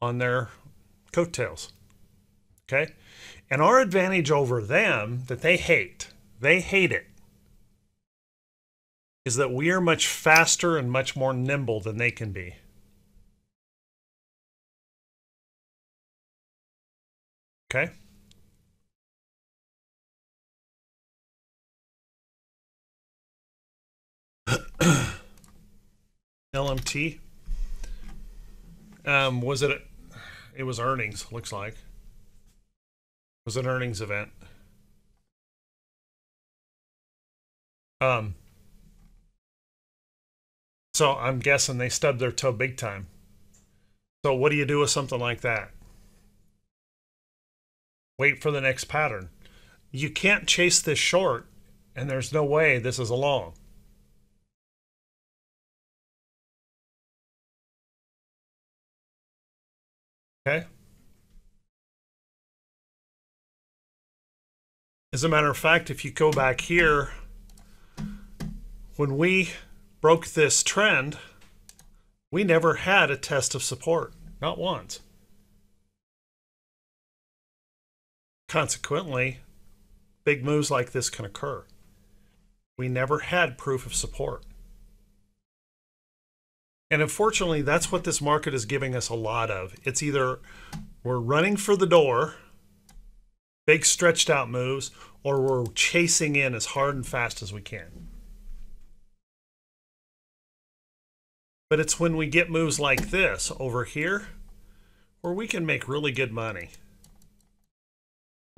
on their coattails. Okay? And our advantage over them that they hate, they hate it, is that we are much faster and much more nimble than they can be. Okay. L M T. Um, was it? A, it was earnings. Looks like it was an earnings event. Um. So I'm guessing they stubbed their toe big time. So what do you do with something like that? Wait for the next pattern. You can't chase this short, and there's no way this is a long. Okay? As a matter of fact, if you go back here, when we broke this trend, we never had a test of support. Not once. Consequently, big moves like this can occur. We never had proof of support. And unfortunately, that's what this market is giving us a lot of. It's either we're running for the door, big stretched out moves, or we're chasing in as hard and fast as we can. But it's when we get moves like this over here, where we can make really good money.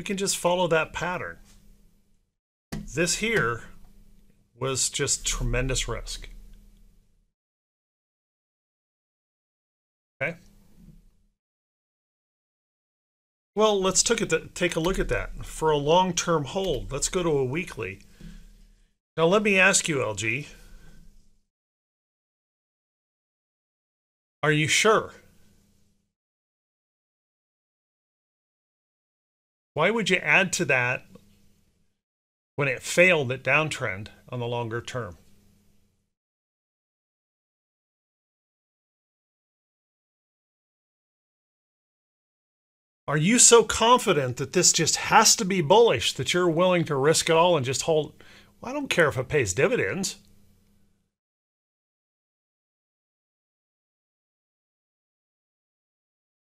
We can just follow that pattern. This here was just tremendous risk. Okay. Well, let's take a look at that. For a long-term hold, let's go to a weekly. Now, let me ask you, L G. Are you sure? Why would you add to that when it failed at downtrend on the longer term? Are you so confident that this just has to be bullish that you're willing to risk it all and just hold? Well, I don't care if it pays dividends.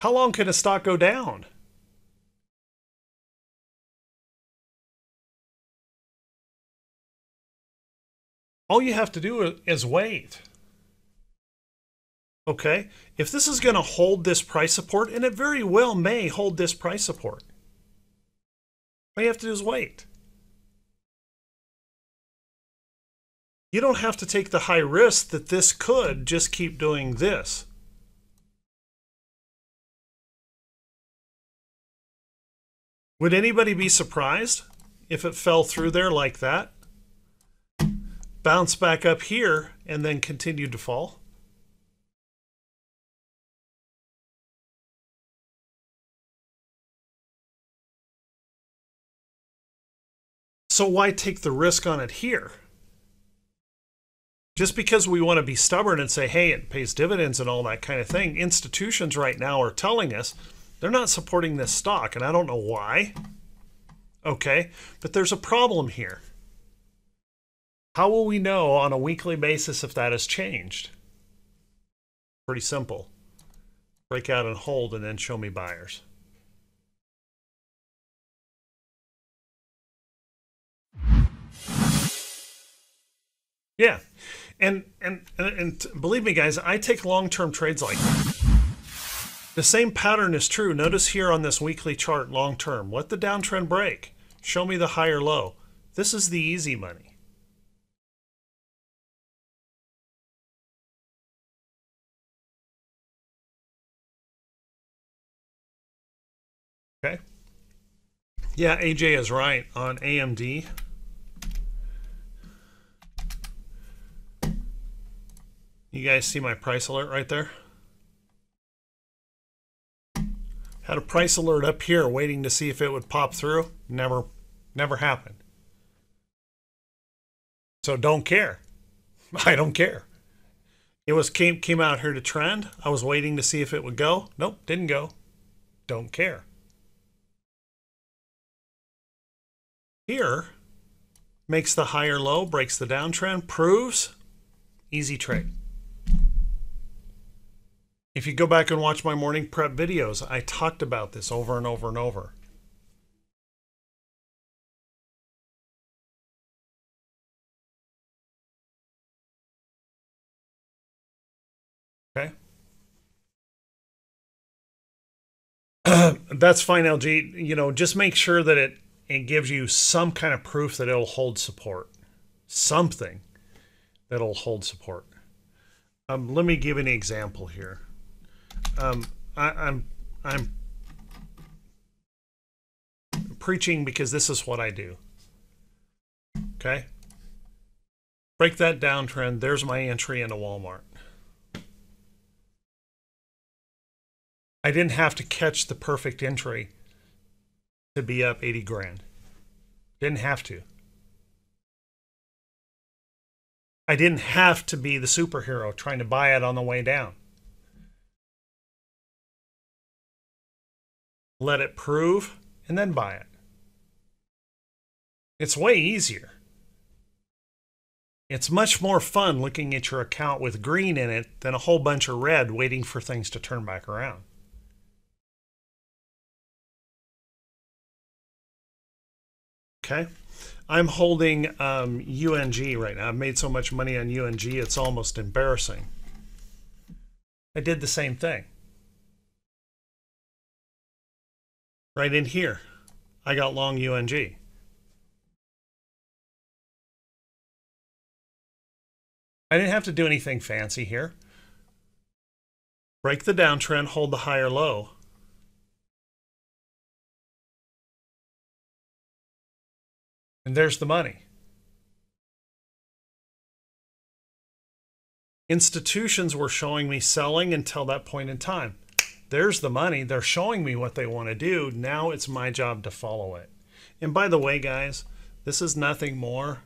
How long can a stock go down? All you have to do is wait. Okay, if this is going to hold this price support, and it very well may hold this price support, all you have to do is wait. You don't have to take the high risk that this could just keep doing this. Would anybody be surprised if it fell through there like that, bounced back up here, and then continued to fall? So why take the risk on it here? Just because we want to be stubborn and say, hey, it pays dividends and all that kind of thing. Institutions right now are telling us they're not supporting this stock, and I don't know why. Okay, but there's a problem here. How will we know on a weekly basis if that has changed? Pretty simple. Break out and hold, and then show me buyers. Yeah, and, and and and believe me, guys, I take long-term trades like that. The same pattern is true. Notice here on this weekly chart, long-term. Let the downtrend break. Show me the higher low. This is the easy money. Okay. Yeah, A J is right on A M D. You guys see my price alert right there? Had a price alert up here waiting to see if it would pop through. Never, never happened. So don't care. I don't care. It was came, came out here to trend. I was waiting to see if it would go. Nope, didn't go. Don't care. Here, makes the higher low, breaks the downtrend, proves easy trade. If you go back and watch my morning prep videos, I talked about this over and over and over. Okay. Uh, that's fine, L G. You know, just make sure that it, it gives you some kind of proof that it'll hold support. Something that'll hold support. Um, let me give an example here. Um, I, I'm I'm preaching because this is what I do. Okay, break that downtrend. There's my entry into Walmart. I didn't have to catch the perfect entry to be up eighty grand. Didn't have to. I didn't have to be the superhero trying to buy it on the way down. Let it prove, and then buy it. It's way easier. It's much more fun looking at your account with green in it than a whole bunch of red waiting for things to turn back around. Okay, I'm holding um, U N G right now. I've made so much money on U N G, it's almost embarrassing. I did the same thing. right in here, I got long U N G. I didn't have to do anything fancy here. Break the downtrend, hold the higher low. And there's the money. Institutions were showing me selling until that point in time. There's the money. They're showing me what they want to do. Now it's my job to follow it. And by the way, guys, this is nothing more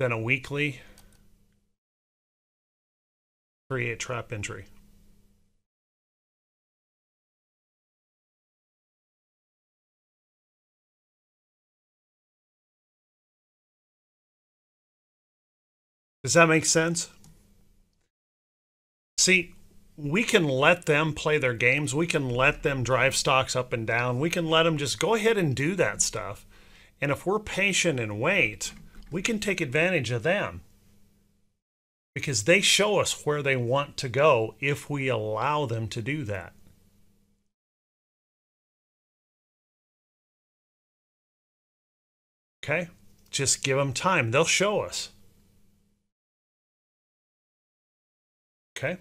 than a weekly three eight trap entry. Does that make sense? See, we can let them play their games. We can let them drive stocks up and down. We can let them just go ahead and do that stuff. And if we're patient and wait, we can take advantage of them, because they show us where they want to go if we allow them to do that. Okay? Just give them time. They'll show us. Okay.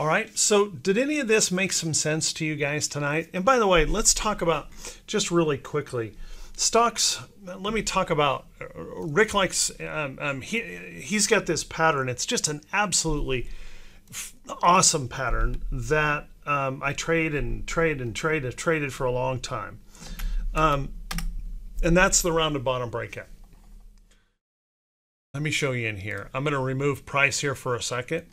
All right. So did any of this make some sense to you guys tonight? And by the way, let's talk about just really quickly stocks. Let me talk about Rick likes, um, um, he, he's got this pattern. It's just an absolutely awesome pattern that um, I trade and trade and trade. I've traded for a long time. Um, And that's the rounded bottom breakout. Let me show you in here. I'm going to remove price here for a second.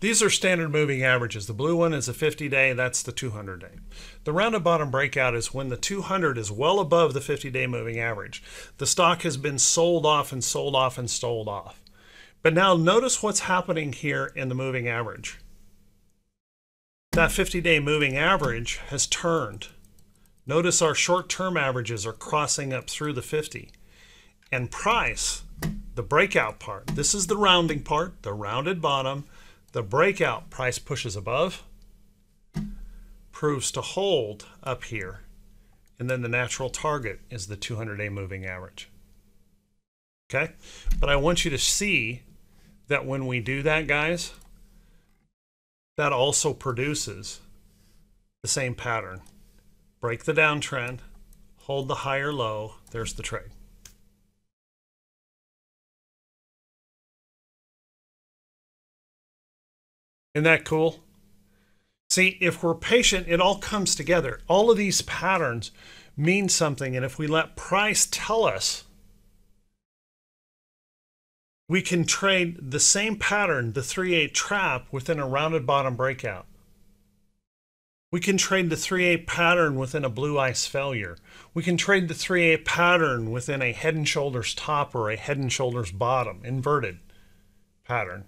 These are standard moving averages. The blue one is a fifty day, that's the two hundred day. The rounded bottom breakout is when the two hundred is well above the fifty day moving average. The stock has been sold off and sold off and sold off. But now notice what's happening here in the moving average. That fifty day moving average has turned. Notice our short-term averages are crossing up through the fifty. And price, the breakout part, this is the rounding part, the rounded bottom, the breakout, price pushes above, proves to hold up here, and then the natural target is the two hundred day moving average. Okay? But I want you to see that when we do that, guys, that also produces the same pattern. Break the downtrend, hold the higher low, there's the trade. Isn't that cool? See, if we're patient, it all comes together. All of these patterns mean something, and if we let price tell us, we can trade the same pattern, the three eight trap, within a rounded bottom breakout. We can trade the three eight pattern within a blue ice failure. We can trade the three eight pattern within a head and shoulders top or a head and shoulders bottom, inverted pattern.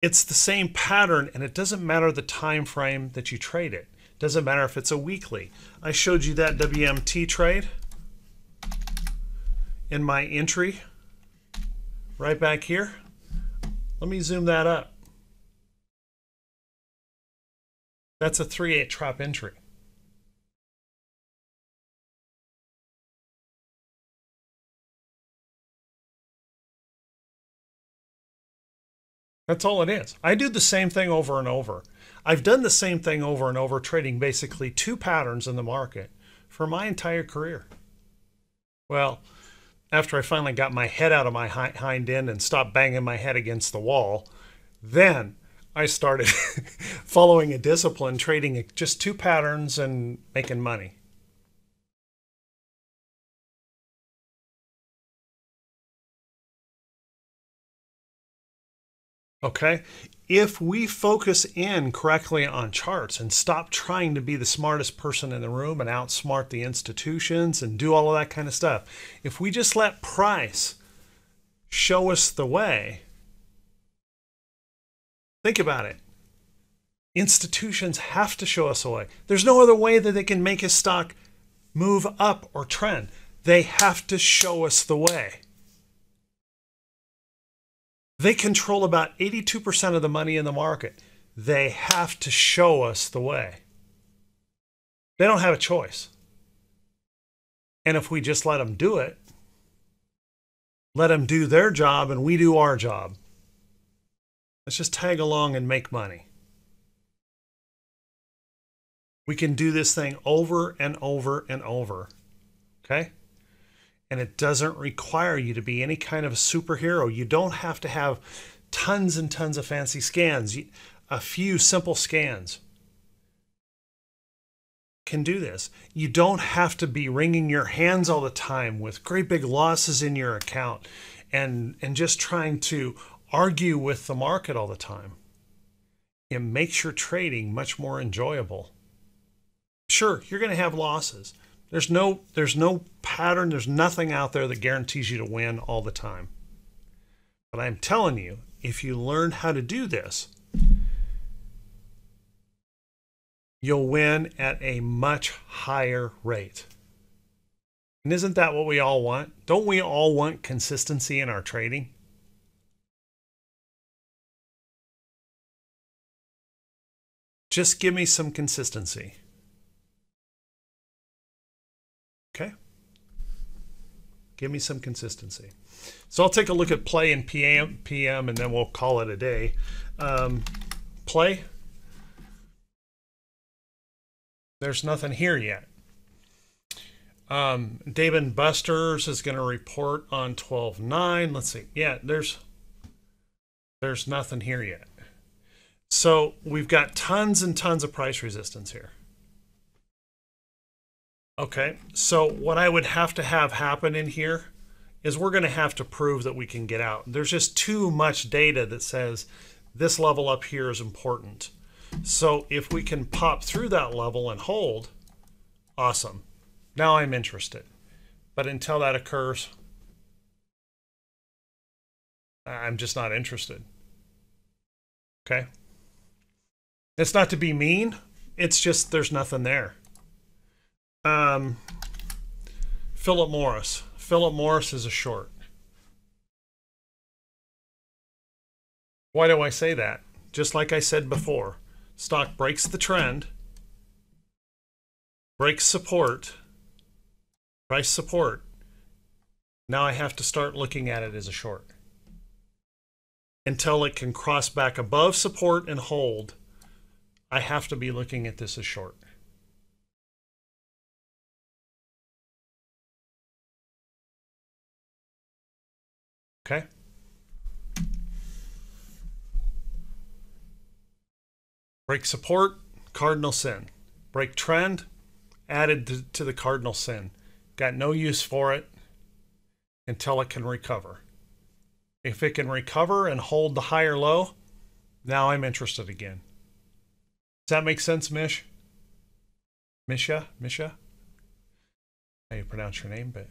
It's the same pattern, and it doesn't matter the time frame that you trade it. It doesn't matter if it's a weekly. I showed you that W M T trade in my entry right back here. Let me zoom that up. That's a three eight trap entry. That's all it is. I do the same thing over and over. I've done the same thing over and over, trading basically two patterns in the market for my entire career. Well, after I finally got my head out of my hind end and stopped banging my head against the wall, then I started following a discipline, trading just two patterns and making money. Okay? If we focus in correctly on charts and stop trying to be the smartest person in the room and outsmart the institutions and do all of that kind of stuff, if we just let price show us the way, think about it. Institutions have to show us a way. There's no other way that they can make a stock move up or trend. They have to show us the way. They control about eighty-two percent of the money in the market. They have to show us the way. They don't have a choice. And if we just let them do it, let them do their job and we do our job. Let's just tag along and make money. We can do this thing over and over and over, okay? And it doesn't require you to be any kind of a superhero. You don't have to have tons and tons of fancy scans. A few simple scans can do this. You don't have to be wringing your hands all the time with great big losses in your account and, and just trying to argue with the market all the time. It makes your trading much more enjoyable. Sure, you're going to have losses. There's no, there's no pattern. There's nothing out there that guarantees you to win all the time. But I'm telling you, if you learn how to do this, you'll win at a much higher rate. And isn't that what we all want? Don't we all want consistency in our trading? Just give me some consistency. Okay? Give me some consistency. So I'll take a look at play and P M, P M and then we'll call it a day. Um, play. There's nothing here yet. Um, Dave and Buster's is going to report on twelve nine. Let's see. Yeah, there's there's nothing here yet. So we've got tons and tons of price resistance here. Okay, so what I would have to have happen in here is we're going to have to prove that we can get out. There's just too much data that says this level up here is important. So if we can pop through that level and hold, awesome. Now I'm interested. But until that occurs, I'm just not interested. Okay? It's not to be mean. It's just there's nothing there. Um, Philip Morris. Philip Morris is a short. Why do I say that? Just like I said before. Stock breaks the trend, breaks support, price support. Now I have to start looking at it as a short until it can cross back above support and hold. I have to be looking at this as short. Okay. Break support, cardinal sin. Break trend, added to the cardinal sin. Got no use for it until it can recover. If it can recover and hold the higher low, now I'm interested again. Does that make sense, Mish? Misha? Misha? How you pronounce your name, but...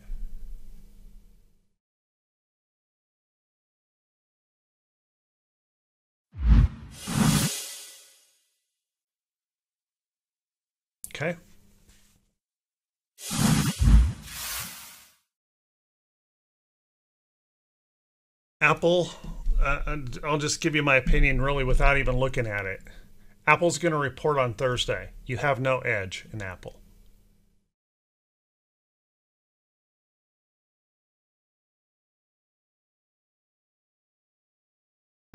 Okay. Apple, uh, I'll just give you my opinion really without even looking at it. Apple's going to report on Thursday. You have no edge in Apple.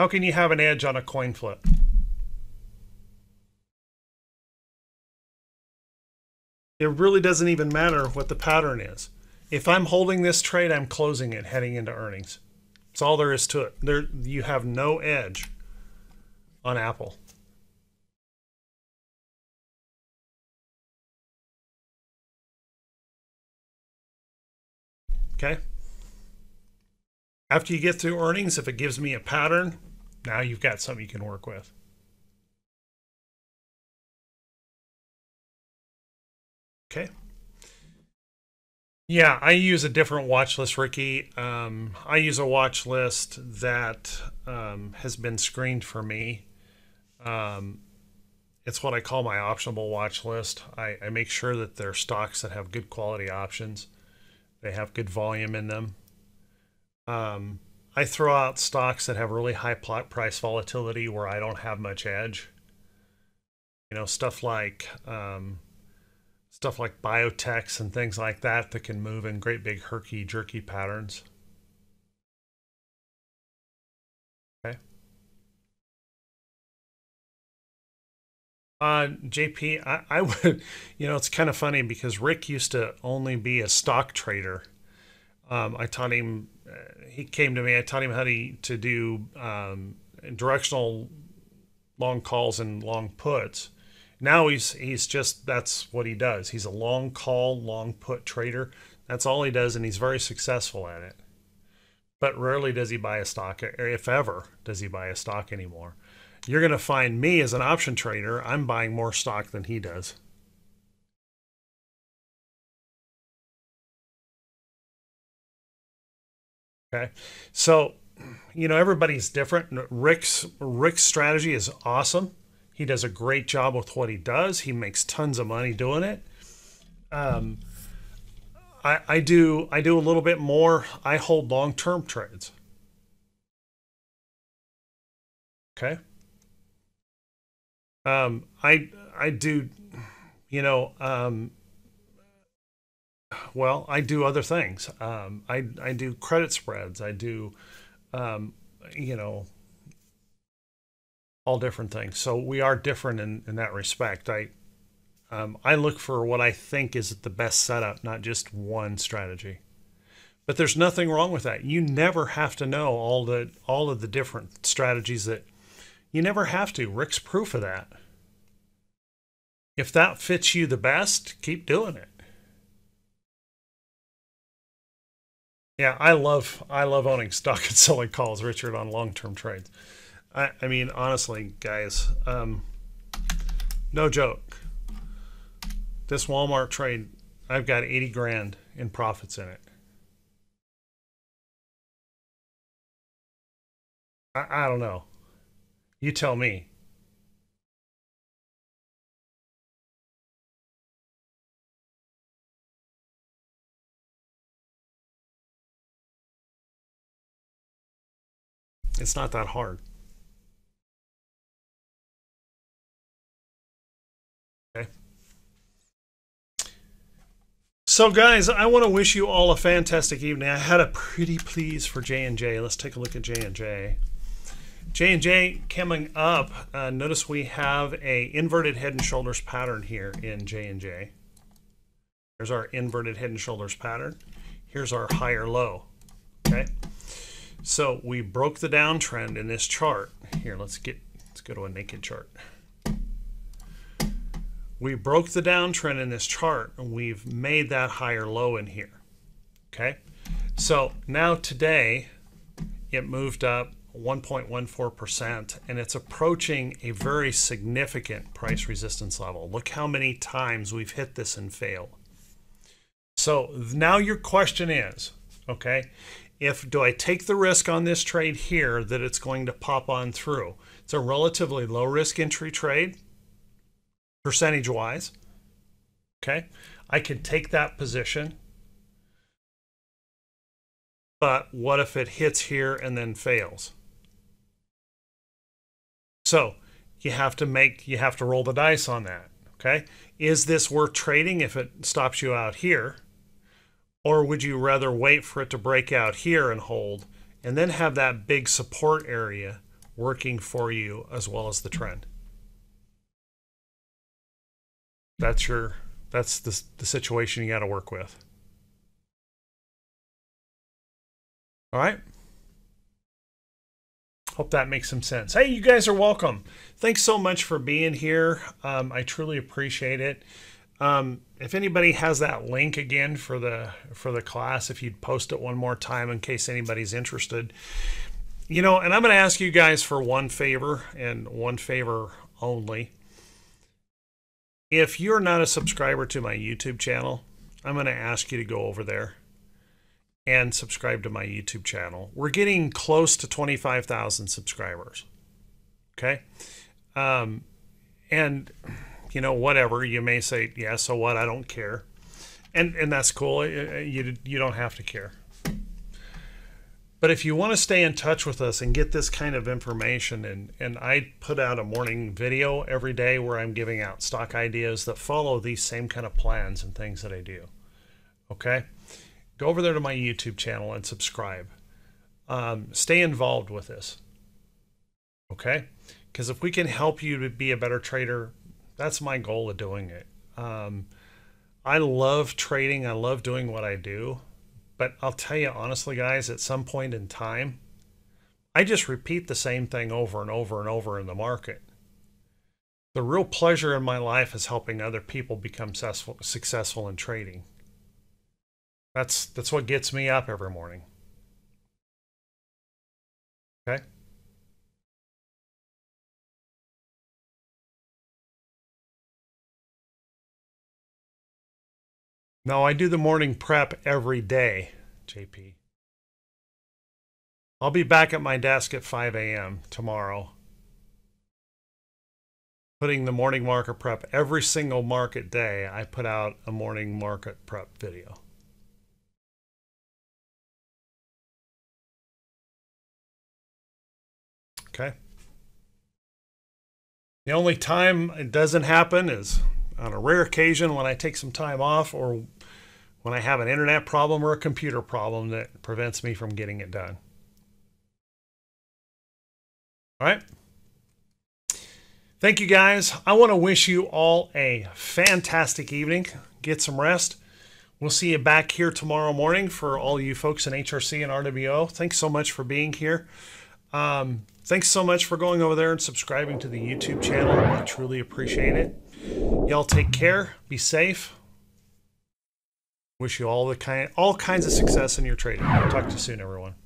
How can you have an edge on a coin flip? It really doesn't even matter what the pattern is. If I'm holding this trade, I'm closing it heading into earnings. That's all there is to it. There, you have no edge on Apple. Okay. After you get through earnings, if it gives me a pattern, now you've got something you can work with. Okay. Yeah, I use a different watch list, Ricky. Um, I use a watch list that um, has been screened for me. Um, it's what I call my optionable watch list. I, I make sure that they're stocks that have good quality options. They have good volume in them. Um, I throw out stocks that have really high price volatility where I don't have much edge. You know, stuff like um, stuff like biotechs and things like that that can move in great big herky-jerky patterns. Okay. Uh, J P, I, I would, you know, it's kind of funny because Rick used to only be a stock trader. Um, I taught him, uh, he came to me, I taught him how to, to do um, directional long calls and long puts. Now he's, he's just, that's what he does. He's a long call, long put trader. That's all he does, and he's very successful at it. But rarely does he buy a stock, or if ever does he buy a stock anymore. You're going to find me as an option trader, I'm buying more stock than he does. Okay, so, you know, everybody's different. Rick's, Rick's strategy is awesome. He does a great job with what he does. He makes tons of money doing it. Um, I, I, do, I do a little bit more. I hold long-term trades. Okay. Um, I, I do, you know, um, well, I do other things. Um, I, I do credit spreads. I do, um, you know, all different things. So we are different in, in that respect. I, um, I look for what I think is the best setup, not just one strategy. But there's nothing wrong with that. You never have to know all the, all of the different strategies that, you never have to. Rick's proof of that. If that fits you the best, keep doing it. Yeah, I love I love owning stock and selling calls, Richard, on long-term trades. I, I mean, honestly, guys, um, no joke. This Walmart trade, I've got eighty grand in profits in it. I, I don't know. You tell me. It's not that hard. Okay. So guys, I want to wish you all a fantastic evening. I had a pretty please for J and J. Let's take a look at J and J. J and J coming up. Uh, notice we have a inverted head and shoulders pattern here in J and J. Here's our inverted head and shoulders pattern. Here's our higher low. Okay. So we broke the downtrend in this chart. Here, let's get let's go to a naked chart. We broke the downtrend in this chart, and we've made that higher low in here. Okay. So now today it moved up one point one four percent, and it's approaching a very significant price resistance level. Look how many times we've hit this and failed. So now your question is, okay, if do I take the risk on this trade here that it's going to pop on through? It's a relatively low risk entry trade, percentage wise. Okay, I can take that position. But what if it hits here and then fails? So you have to make, you have to roll the dice on that, okay? Is this worth trading if it stops you out here? Or would you rather wait for it to break out here and hold, and then have that big support area working for you as well as the trend? That's your, that's the, the situation you got to work with. All right. Hope that makes some sense. Hey, you guys are welcome. Thanks so much for being here. Um, I truly appreciate it. Um, if anybody has that link again for the for the class, if you'd post it one more time in case anybody's interested. You know, and I'm going to ask you guys for one favor and one favor only. If you're not a subscriber to my YouTube channel, I'm going to ask you to go over there and subscribe to my YouTube channel. We're getting close to twenty-five thousand subscribers. Okay. Um, and, you know, whatever, you may say, yeah, so what? I don't care. And, and that's cool. You, you don't have to care. But if you want to stay in touch with us and get this kind of information, and, and I put out a morning video every day where I'm giving out stock ideas that follow these same kind of plans and things that I do. Okay? Go over there to my YouTube channel and subscribe. Um, stay involved with this. Okay? Because if we can help you to be a better trader, that's my goal of doing it. Um, I love trading. I love doing what I do. But I'll tell you honestly, guys, at some point in time, I just repeat the same thing over and over and over in the market. The real pleasure in my life is helping other people become successful, successful in trading. That's, that's what gets me up every morning. Okay? No, I do the morning prep every day, J P. I'll be back at my desk at five A M tomorrow, putting the morning market prep every single market day. I put out a morning market prep video. Okay. The only time it doesn't happen is on a rare occasion when I take some time off, or when I have an internet problem or a computer problem that prevents me from getting it done. All right. Thank you, guys. I want to wish you all a fantastic evening. Get some rest. We'll see you back here tomorrow morning for all you folks in H R C and R W O. Thanks so much for being here. Um, thanks so much for going over there and subscribing to the YouTube channel. I truly appreciate it. Y'all take care. Be safe. Wish you all the kind, all kinds of success in your trading. Talk to you soon, everyone.